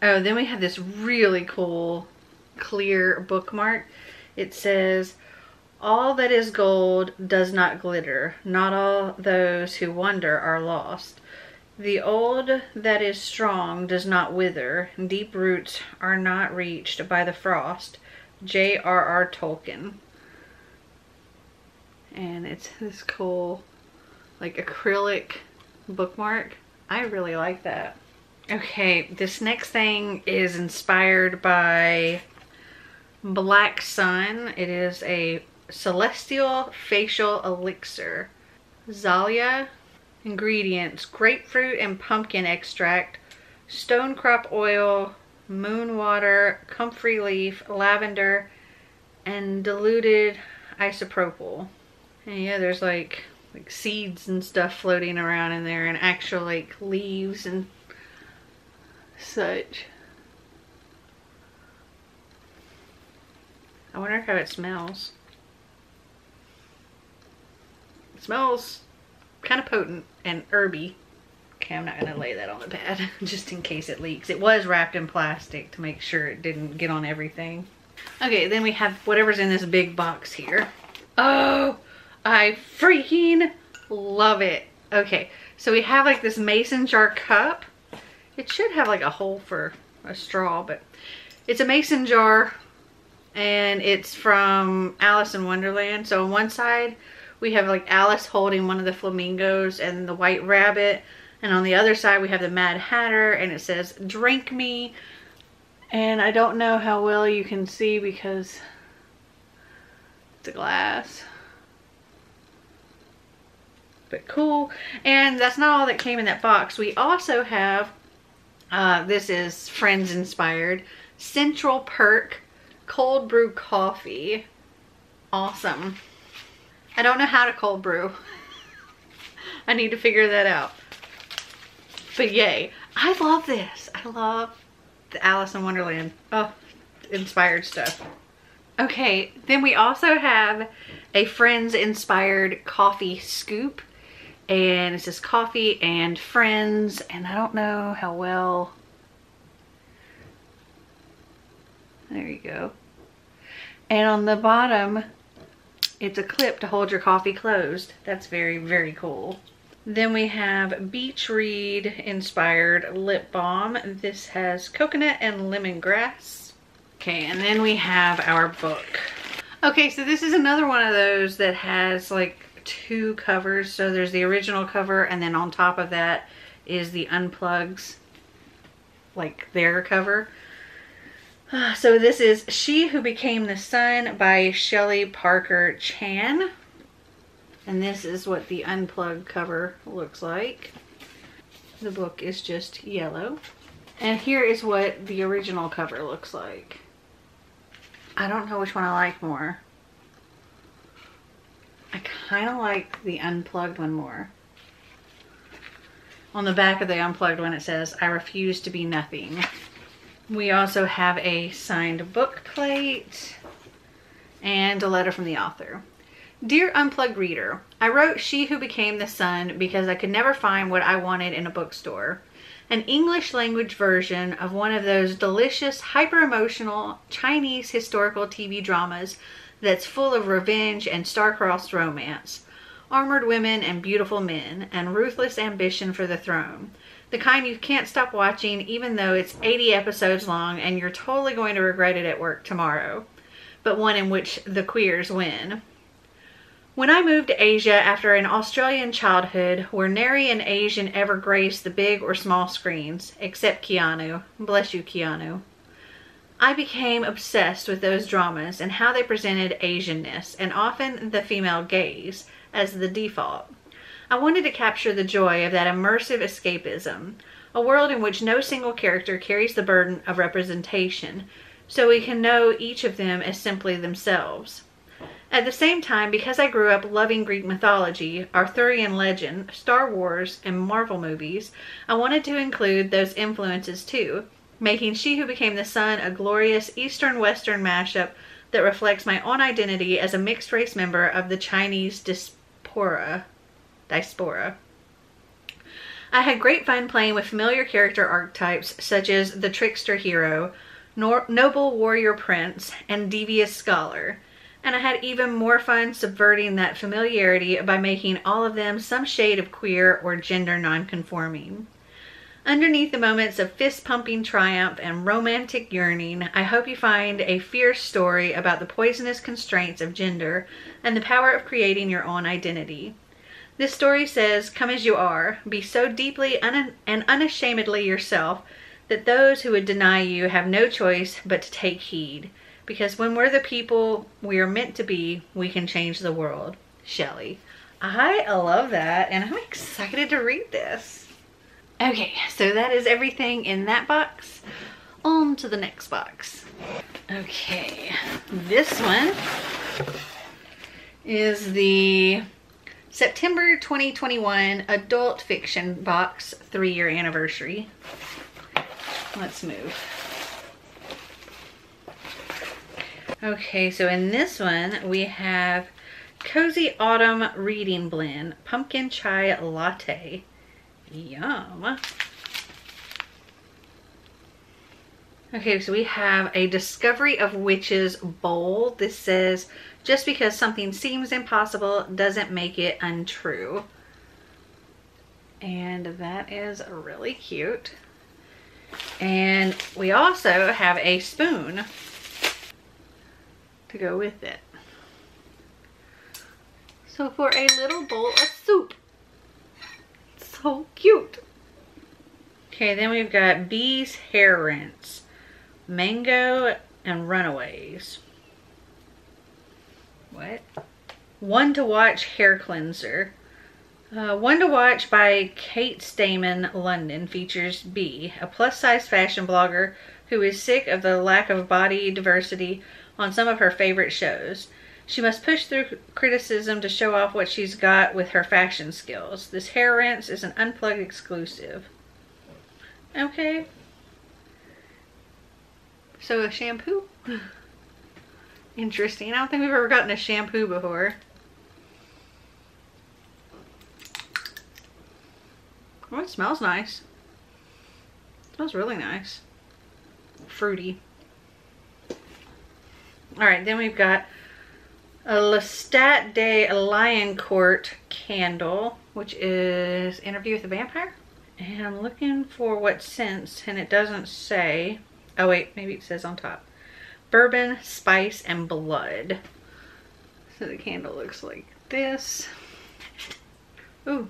Oh, then we have this really cool clear bookmark. It says, "All that is gold does not glitter. Not all those who wander are lost. The old that is strong does not wither. Deep roots are not reached by the frost. J.R.R. Tolkien." And it's this cool, like, acrylic bookmark. I really like that. Okay, this next thing is inspired by Black Sun. It is a celestial facial elixir. Zalia. Ingredients: grapefruit and pumpkin extract, stone crop oil, moon water, comfrey leaf, lavender, and diluted isopropyl. And yeah, there's like seeds and stuff floating around in there, and actual like leaves and such. I wonder how it smells. It smells kind of potent and herby. Okay, I'm not going to lay that on the pad just in case it leaks. It was wrapped in plastic to make sure it didn't get on everything. Okay, then we have whatever's in this big box here. Oh, I freaking love it. Okay, so we have like this mason jar cup. It should have like a hole for a straw, but it's a mason jar. And it's from Alice in Wonderland. So on one side, we have like Alice holding one of the flamingos and the white rabbit. And on the other side, we have the Mad Hatter. And it says, "Drink me." And I don't know how well you can see because the glass. But cool. And that's not all that came in that box. We also have, this is Friends inspired, Central Perk cold brew coffee. Awesome. I don't know how to cold brew. I need to figure that out. But yay. I love this. I love the Alice in Wonderland inspired stuff. Okay, then we also have a Friends inspired coffee scoop. And it's just coffee and Friends, and I don't know how well. There you go. And on the bottom, it's a clip to hold your coffee closed. That's very, very cool. Then we have Beach Read inspired lip balm. This has coconut and lemongrass. Okay, and then we have our book. Okay, so this is another one of those that has like two covers. So there's the original cover, and then on top of that is the Unplugs, like their cover. So this is She Who Became the Sun by Shelley Parker Chan. And this is what the Unplugged cover looks like. The book is just yellow. And here is what the original cover looks like. I don't know which one I like more. I kind of like the Unplugged one more. On the back of the Unplugged one it says, "I refuse to be nothing." We also have a signed book plate and a letter from the author. Dear Unplugged Reader, I wrote She Who Became the Sun because I could never find what I wanted in a bookstore. An English language version of one of those delicious, hyper-emotional Chinese historical TV dramas that's full of revenge and star-crossed romance, armored women and beautiful men, and ruthless ambition for the throne. The kind you can't stop watching even though it's 80 episodes long and you're totally going to regret it at work tomorrow, but one in which the queers win. When I moved to Asia after an Australian childhood where nary an Asian ever graced the big or small screens, except Keanu, bless you Keanu, I became obsessed with those dramas and how they presented Asianness, and often the female gaze, as the default. I wanted to capture the joy of that immersive escapism, a world in which no single character carries the burden of representation, so we can know each of them as simply themselves. At the same time, because I grew up loving Greek mythology, Arthurian legend, Star Wars, and Marvel movies, I wanted to include those influences too, making She Who Became the Sun a glorious Eastern-Western mashup that reflects my own identity as a mixed-race member of the Chinese diaspora. I had great fun playing with familiar character archetypes such as the trickster hero, noble warrior prince, and devious scholar, and I had even more fun subverting that familiarity by making all of them some shade of queer or gender non-conforming. Underneath the moments of fist-pumping triumph and romantic yearning, I hope you find a fierce story about the poisonous constraints of gender and the power of creating your own identity. This story says, come as you are, be so deeply and unashamedly yourself that those who would deny you have no choice but to take heed. Because when we're the people we are meant to be, we can change the world. Shelley. I love that, and I'm excited to read this. Okay, so that is everything in that box. On to the next box. Okay, this one is the September 2021 Adult Fiction Box 3-year anniversary. Let's move. Okay, so in this one we have Cozy Autumn Reading Blend Pumpkin Chai Latte. Yum. Okay, so we have a Discovery of Witches bowl. This says, just because something seems impossible doesn't make it untrue. And that is really cute. And we also have a spoon to go with it. So for a little bowl of soup. So cute. Okay, then we've got Bee's Hair Rinse, Mango, and Runaways. What? One to Watch Hair Cleanser. One to Watch by Kate Stamen London features Bea, a plus-size fashion blogger who is sick of the lack of body diversity on some of her favorite shows. She must push through criticism to show off what she's got with her fashion skills. This hair rinse is an Unplugged exclusive. Okay. So a shampoo? Interesting. I don't think we've ever gotten a shampoo before. Oh, it smells nice. It smells really nice. Fruity. Alright, then we've got a Lestat de Liancourt candle, which is Interview with the Vampire. And I'm looking for what scents, and it doesn't say. Oh wait, maybe it says on top. Bourbon, Spice, and Blood. So the candle looks like this. Ooh.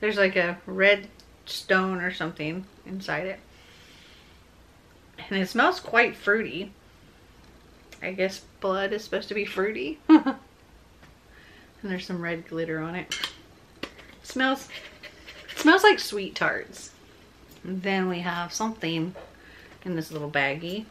There's like a red stone or something inside it. And it smells quite fruity. I guess blood is supposed to be fruity. And there's some red glitter on it. It smells like sweet tarts. And then we have something in this little baggie.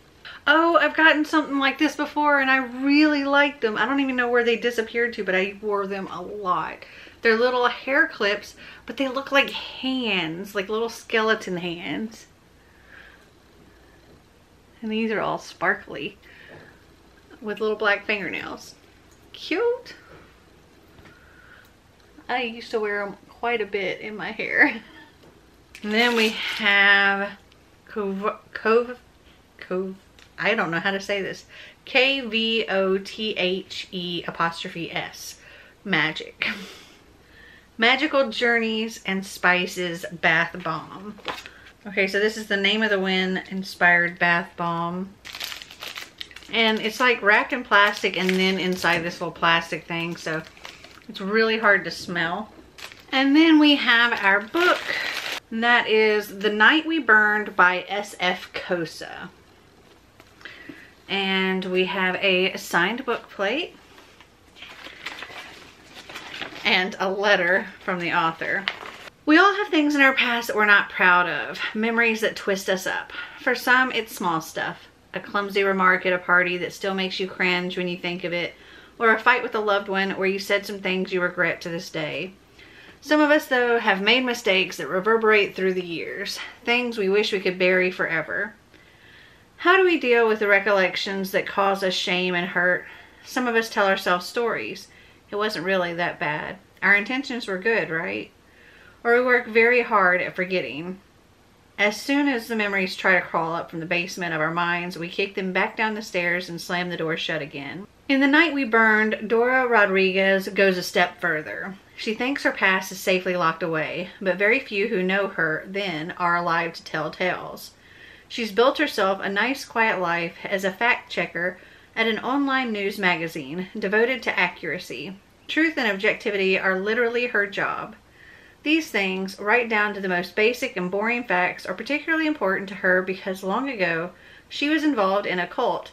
Oh, I've gotten something like this before and I really liked them. I don't even know where they disappeared to, but I wore them a lot. They're little hair clips, but they look like hands, like little skeleton hands. And these are all sparkly with little black fingernails. Cute. I used to wear them quite a bit in my hair. And then we have I don't know how to say this. KVOTHE'S magic. Magical Journeys and Spices Bath Bomb. Okay, so this is the Name of the Wind inspired bath bomb. And it's like wrapped in plastic and then inside this little plastic thing. So it's really hard to smell. And then we have our book. And that is The Night We Burned by S.F. Kosa. And we have a signed book plate. And a letter from the author. We all have things in our past that we're not proud of, memories that twist us up. For some, it's small stuff, a clumsy remark at a party that still makes you cringe when you think of it, or a fight with a loved one where you said some things you regret to this day. Some of us, though, have made mistakes that reverberate through the years, things we wish we could bury forever. How do we deal with the recollections that cause us shame and hurt? Some of us tell ourselves stories. It wasn't really that bad. Our intentions were good, right? Or we work very hard at forgetting. As soon as the memories try to crawl up from the basement of our minds, we kick them back down the stairs and slam the door shut again. In The Night We Burned, Dora Rodriguez goes a step further. She thinks her past is safely locked away, but very few who know her then are alive to tell tales. She's built herself a nice quiet life as a fact checker at an online news magazine devoted to accuracy. Truth and objectivity are literally her job. These things, right down to the most basic and boring facts, are particularly important to her because long ago she was involved in a cult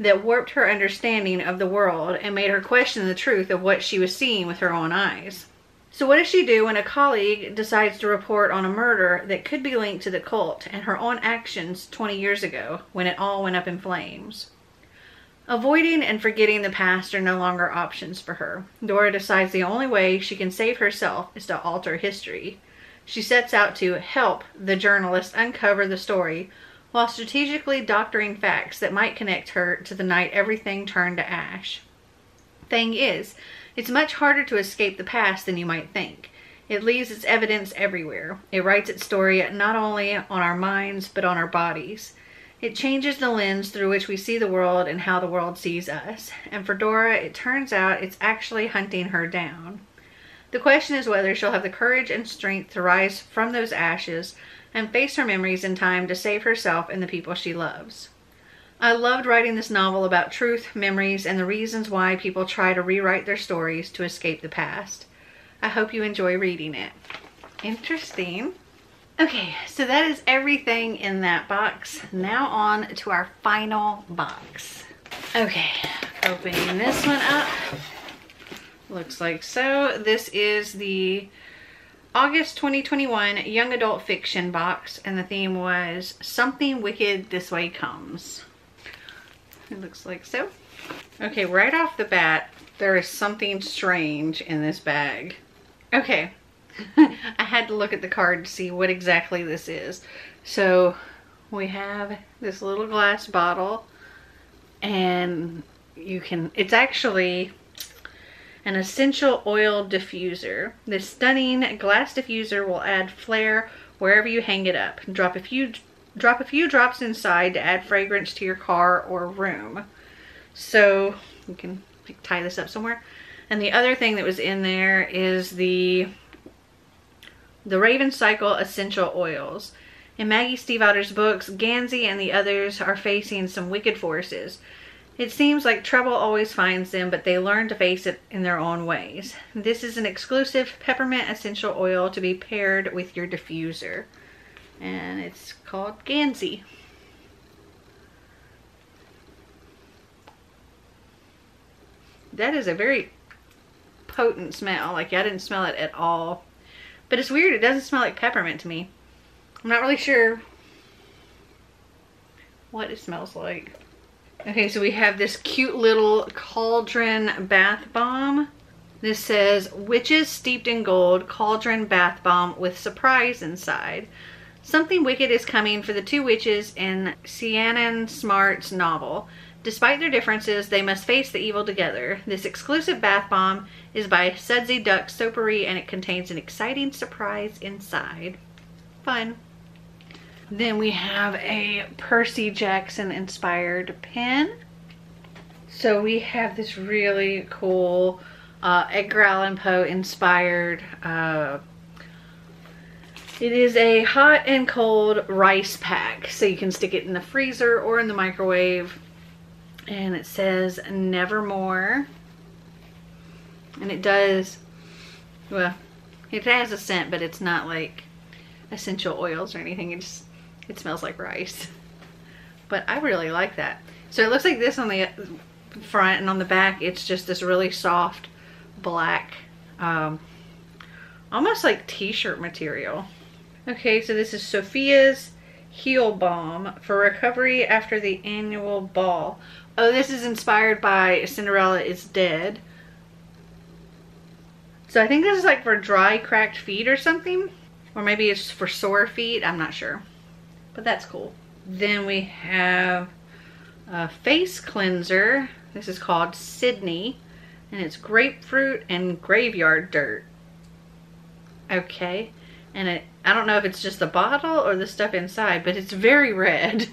that warped her understanding of the world and made her question the truth of what she was seeing with her own eyes. So what does she do when a colleague decides to report on a murder that could be linked to the cult and her own actions 20 years ago when it all went up in flames? Avoiding and forgetting the past are no longer options for her. Dora decides the only way she can save herself is to alter history. She sets out to help the journalist uncover the story while strategically doctoring facts that might connect her to the night everything turned to ash. Thing is, it's much harder to escape the past than you might think. It leaves its evidence everywhere. It writes its story not only on our minds but on our bodies. It changes the lens through which we see the world and how the world sees us. And for Dora, it turns out it's actually hunting her down. The question is whether she'll have the courage and strength to rise from those ashes and face her memories in time to save herself and the people she loves. I loved writing this novel about truth, memories, and the reasons why people try to rewrite their stories to escape the past. I hope you enjoy reading it. Interesting. Okay, so that is everything in that box. Now on to our final box. Okay, Opening this one up. Looks like so. This is the August 2021 Young Adult Fiction box, and the theme was Something Wicked This Way Comes. It looks like so. Okay, right off the bat, there is something strange in this bag. Okay, I had to look at the card to see what exactly this is. So we have this little glass bottle, and you can, it's actually an essential oil diffuser. This stunning glass diffuser will add flair wherever you hang it up. Drop a few drops inside to add fragrance to your car or room. So you can like, tie this up somewhere. And the other thing that was in there is the Raven Cycle essential oils. In Maggie Stiefvater's books, Gansey and the others are facing some wicked forces. It seems like trouble always finds them, but they learn to face it in their own ways. This is an exclusive peppermint essential oil to be paired with your diffuser. And it's called Gansey. That is a very potent smell. Like, I didn't smell it at all. But it's weird. It doesn't smell like peppermint to me. I'm not really sure what it smells like. Okay, so we have this cute little cauldron bath bomb. This says, Witches Steeped in Gold, Cauldron Bath Bomb with Surprise Inside. Something wicked is coming for the two witches in Ciaran Smart's novel. Despite their differences, they must face the evil together. This exclusive bath bomb is by Sudsy Duck Soapery, and it contains an exciting surprise inside. Fun. Then we have a Percy Jackson inspired pen. So we have this really cool Edgar Allan Poe inspired, it is a hot and cold rice pack. So you can stick it in the freezer or in the microwave. And it says Nevermore. And it does, well, it has a scent, but it's not like essential oils or anything. It smells like rice, but I really like that. So it looks like this on the front, and on the back it's just this really soft black, almost like t-shirt material. Okay, so this is Sophia's Heal Balm for recovery after the annual ball. Oh, this is inspired by Cinderella Is Dead. So I think this is like for dry, cracked feet or something, or maybe it's for sore feet. I'm not sure. But that's cool. Then we have a face cleanser. This is called Sydney, and it's grapefruit and graveyard dirt. Okay, and it, I don't know if it's just the bottle or the stuff inside, but it's very red.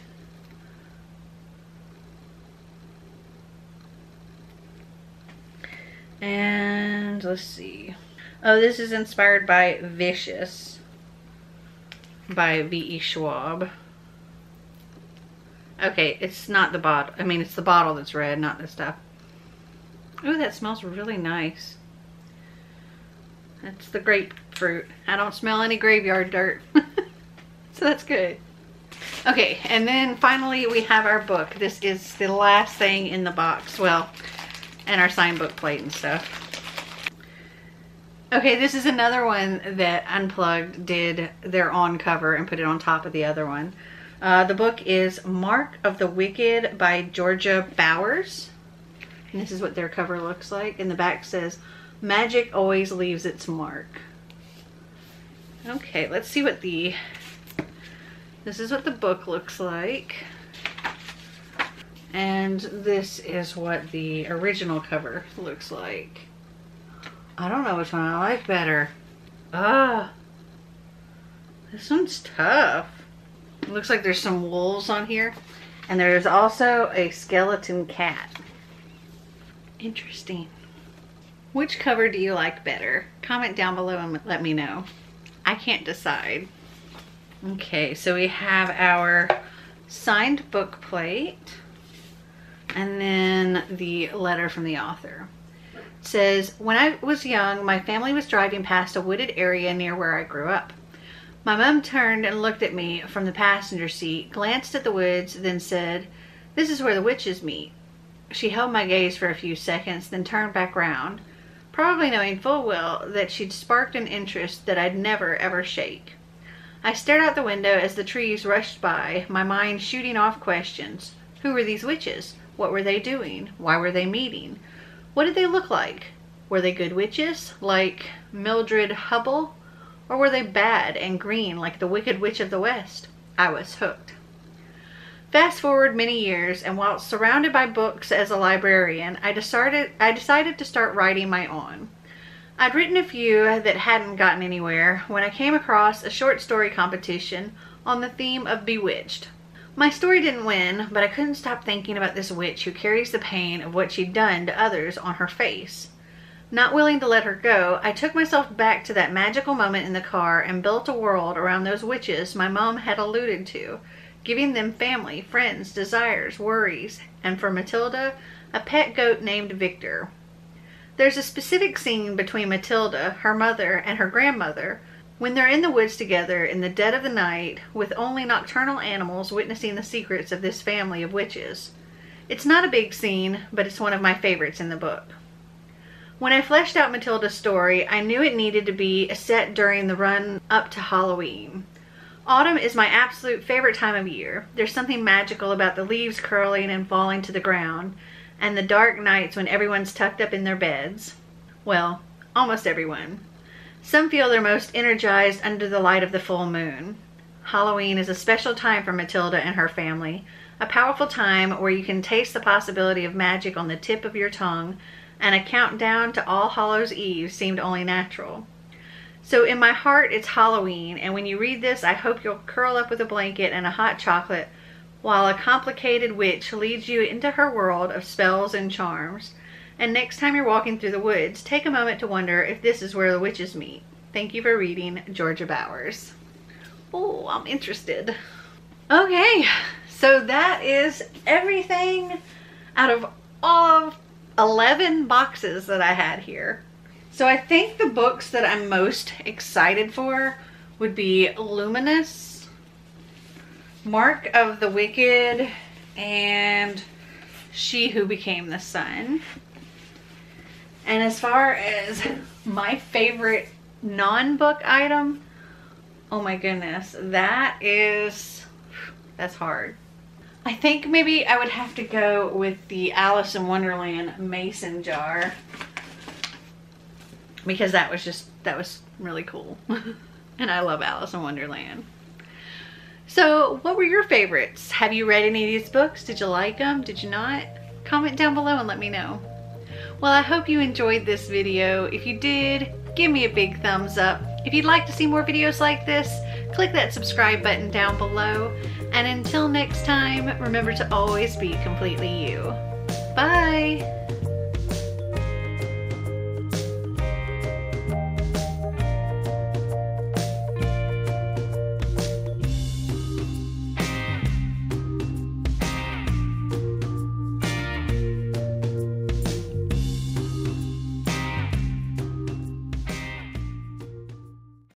And let's see. Oh, this is inspired by Vicious, by V.E. Schwab. Okay, it's not the bottle. I mean, it's the bottle that's red, not the stuff. Ooh, that smells really nice. That's the grapefruit. I don't smell any graveyard dirt. So that's good. Okay, and then finally we have our book. This is the last thing in the box. Well, and our signed book plate and stuff. Okay, this is another one that Unplugged did their on cover and put it on top of the other one. The book is Mark of the Wicked by Georgia Bowers. And this is what their cover looks like. And the back says, Magic always leaves its mark. Okay, let's see what the... This is what the book looks like. And this is what the original cover looks like. I don't know which one I like better. This one's tough. It looks like there's some wolves on here. And there's also a skeleton cat. Interesting. Which cover do you like better? Comment down below and let me know. I can't decide. Okay, so we have our signed book plate. And then the letter from the author. Says, when I was young, my family was driving past a wooded area near where I grew up. My mom turned and looked at me from the passenger seat, glanced at the woods, then said, This is where the witches meet. She held my gaze for a few seconds, then turned back round, probably knowing full well that she'd sparked an interest that I'd never, ever shake. I stared out the window as the trees rushed by, my mind shooting off questions. Who were these witches? What were they doing? Why were they meeting? What did they look like? Were they good witches, like Mildred Hubble? Or were they bad and green, like the Wicked Witch of the West? I was hooked. Fast forward many years, and while surrounded by books as a librarian, I decided to start writing my own. I'd written a few that hadn't gotten anywhere when I came across a short story competition on the theme of Bewitched. My story didn't win, but I couldn't stop thinking about this witch who carries the pain of what she'd done to others on her face. Not willing to let her go, I took myself back to that magical moment in the car and built a world around those witches my mom had alluded to, giving them family, friends, desires, worries, and for Matilda, a pet goat named Victor. There's a specific scene between Matilda, her mother, and her grandmother when they're in the woods together in the dead of the night with only nocturnal animals witnessing the secrets of this family of witches. It's not a big scene, but it's one of my favorites in the book. When I fleshed out Matilda's story, I knew it needed to be set during the run up to Halloween. Autumn is my absolute favorite time of year. There's something magical about the leaves curling and falling to the ground, and the dark nights when everyone's tucked up in their beds. Well, almost everyone. Some feel they're most energized under the light of the full moon. Halloween is a special time for Matilda and her family, a powerful time where you can taste the possibility of magic on the tip of your tongue, and a countdown to All Hallows' Eve seemed only natural. So in my heart, it's Halloween, and when you read this, I hope you'll curl up with a blanket and a hot chocolate while a complicated witch leads you into her world of spells and charms. And next time you're walking through the woods, take a moment to wonder if this is where the witches meet. Thank you for reading, Georgia Bowers. Oh, I'm interested. Okay, so that is everything out of all of 11 boxes that I had here. So I think the books that I'm most excited for would be Luminous, Mark of the Wicked, and She Who Became the Sun. And as far as my favorite non-book item, oh my goodness, that's hard. I think maybe I would have to go with the Alice in Wonderland mason jar, because that was really cool. And I love Alice in Wonderland. So what were your favorites? Have you read any of these books? Did you like them? Did you not? Comment down below and let me know. Well, I hope you enjoyed this video. If you did, give me a big thumbs up. If you'd like to see more videos like this, click that subscribe button down below. And until next time, remember to always be completely you. Bye!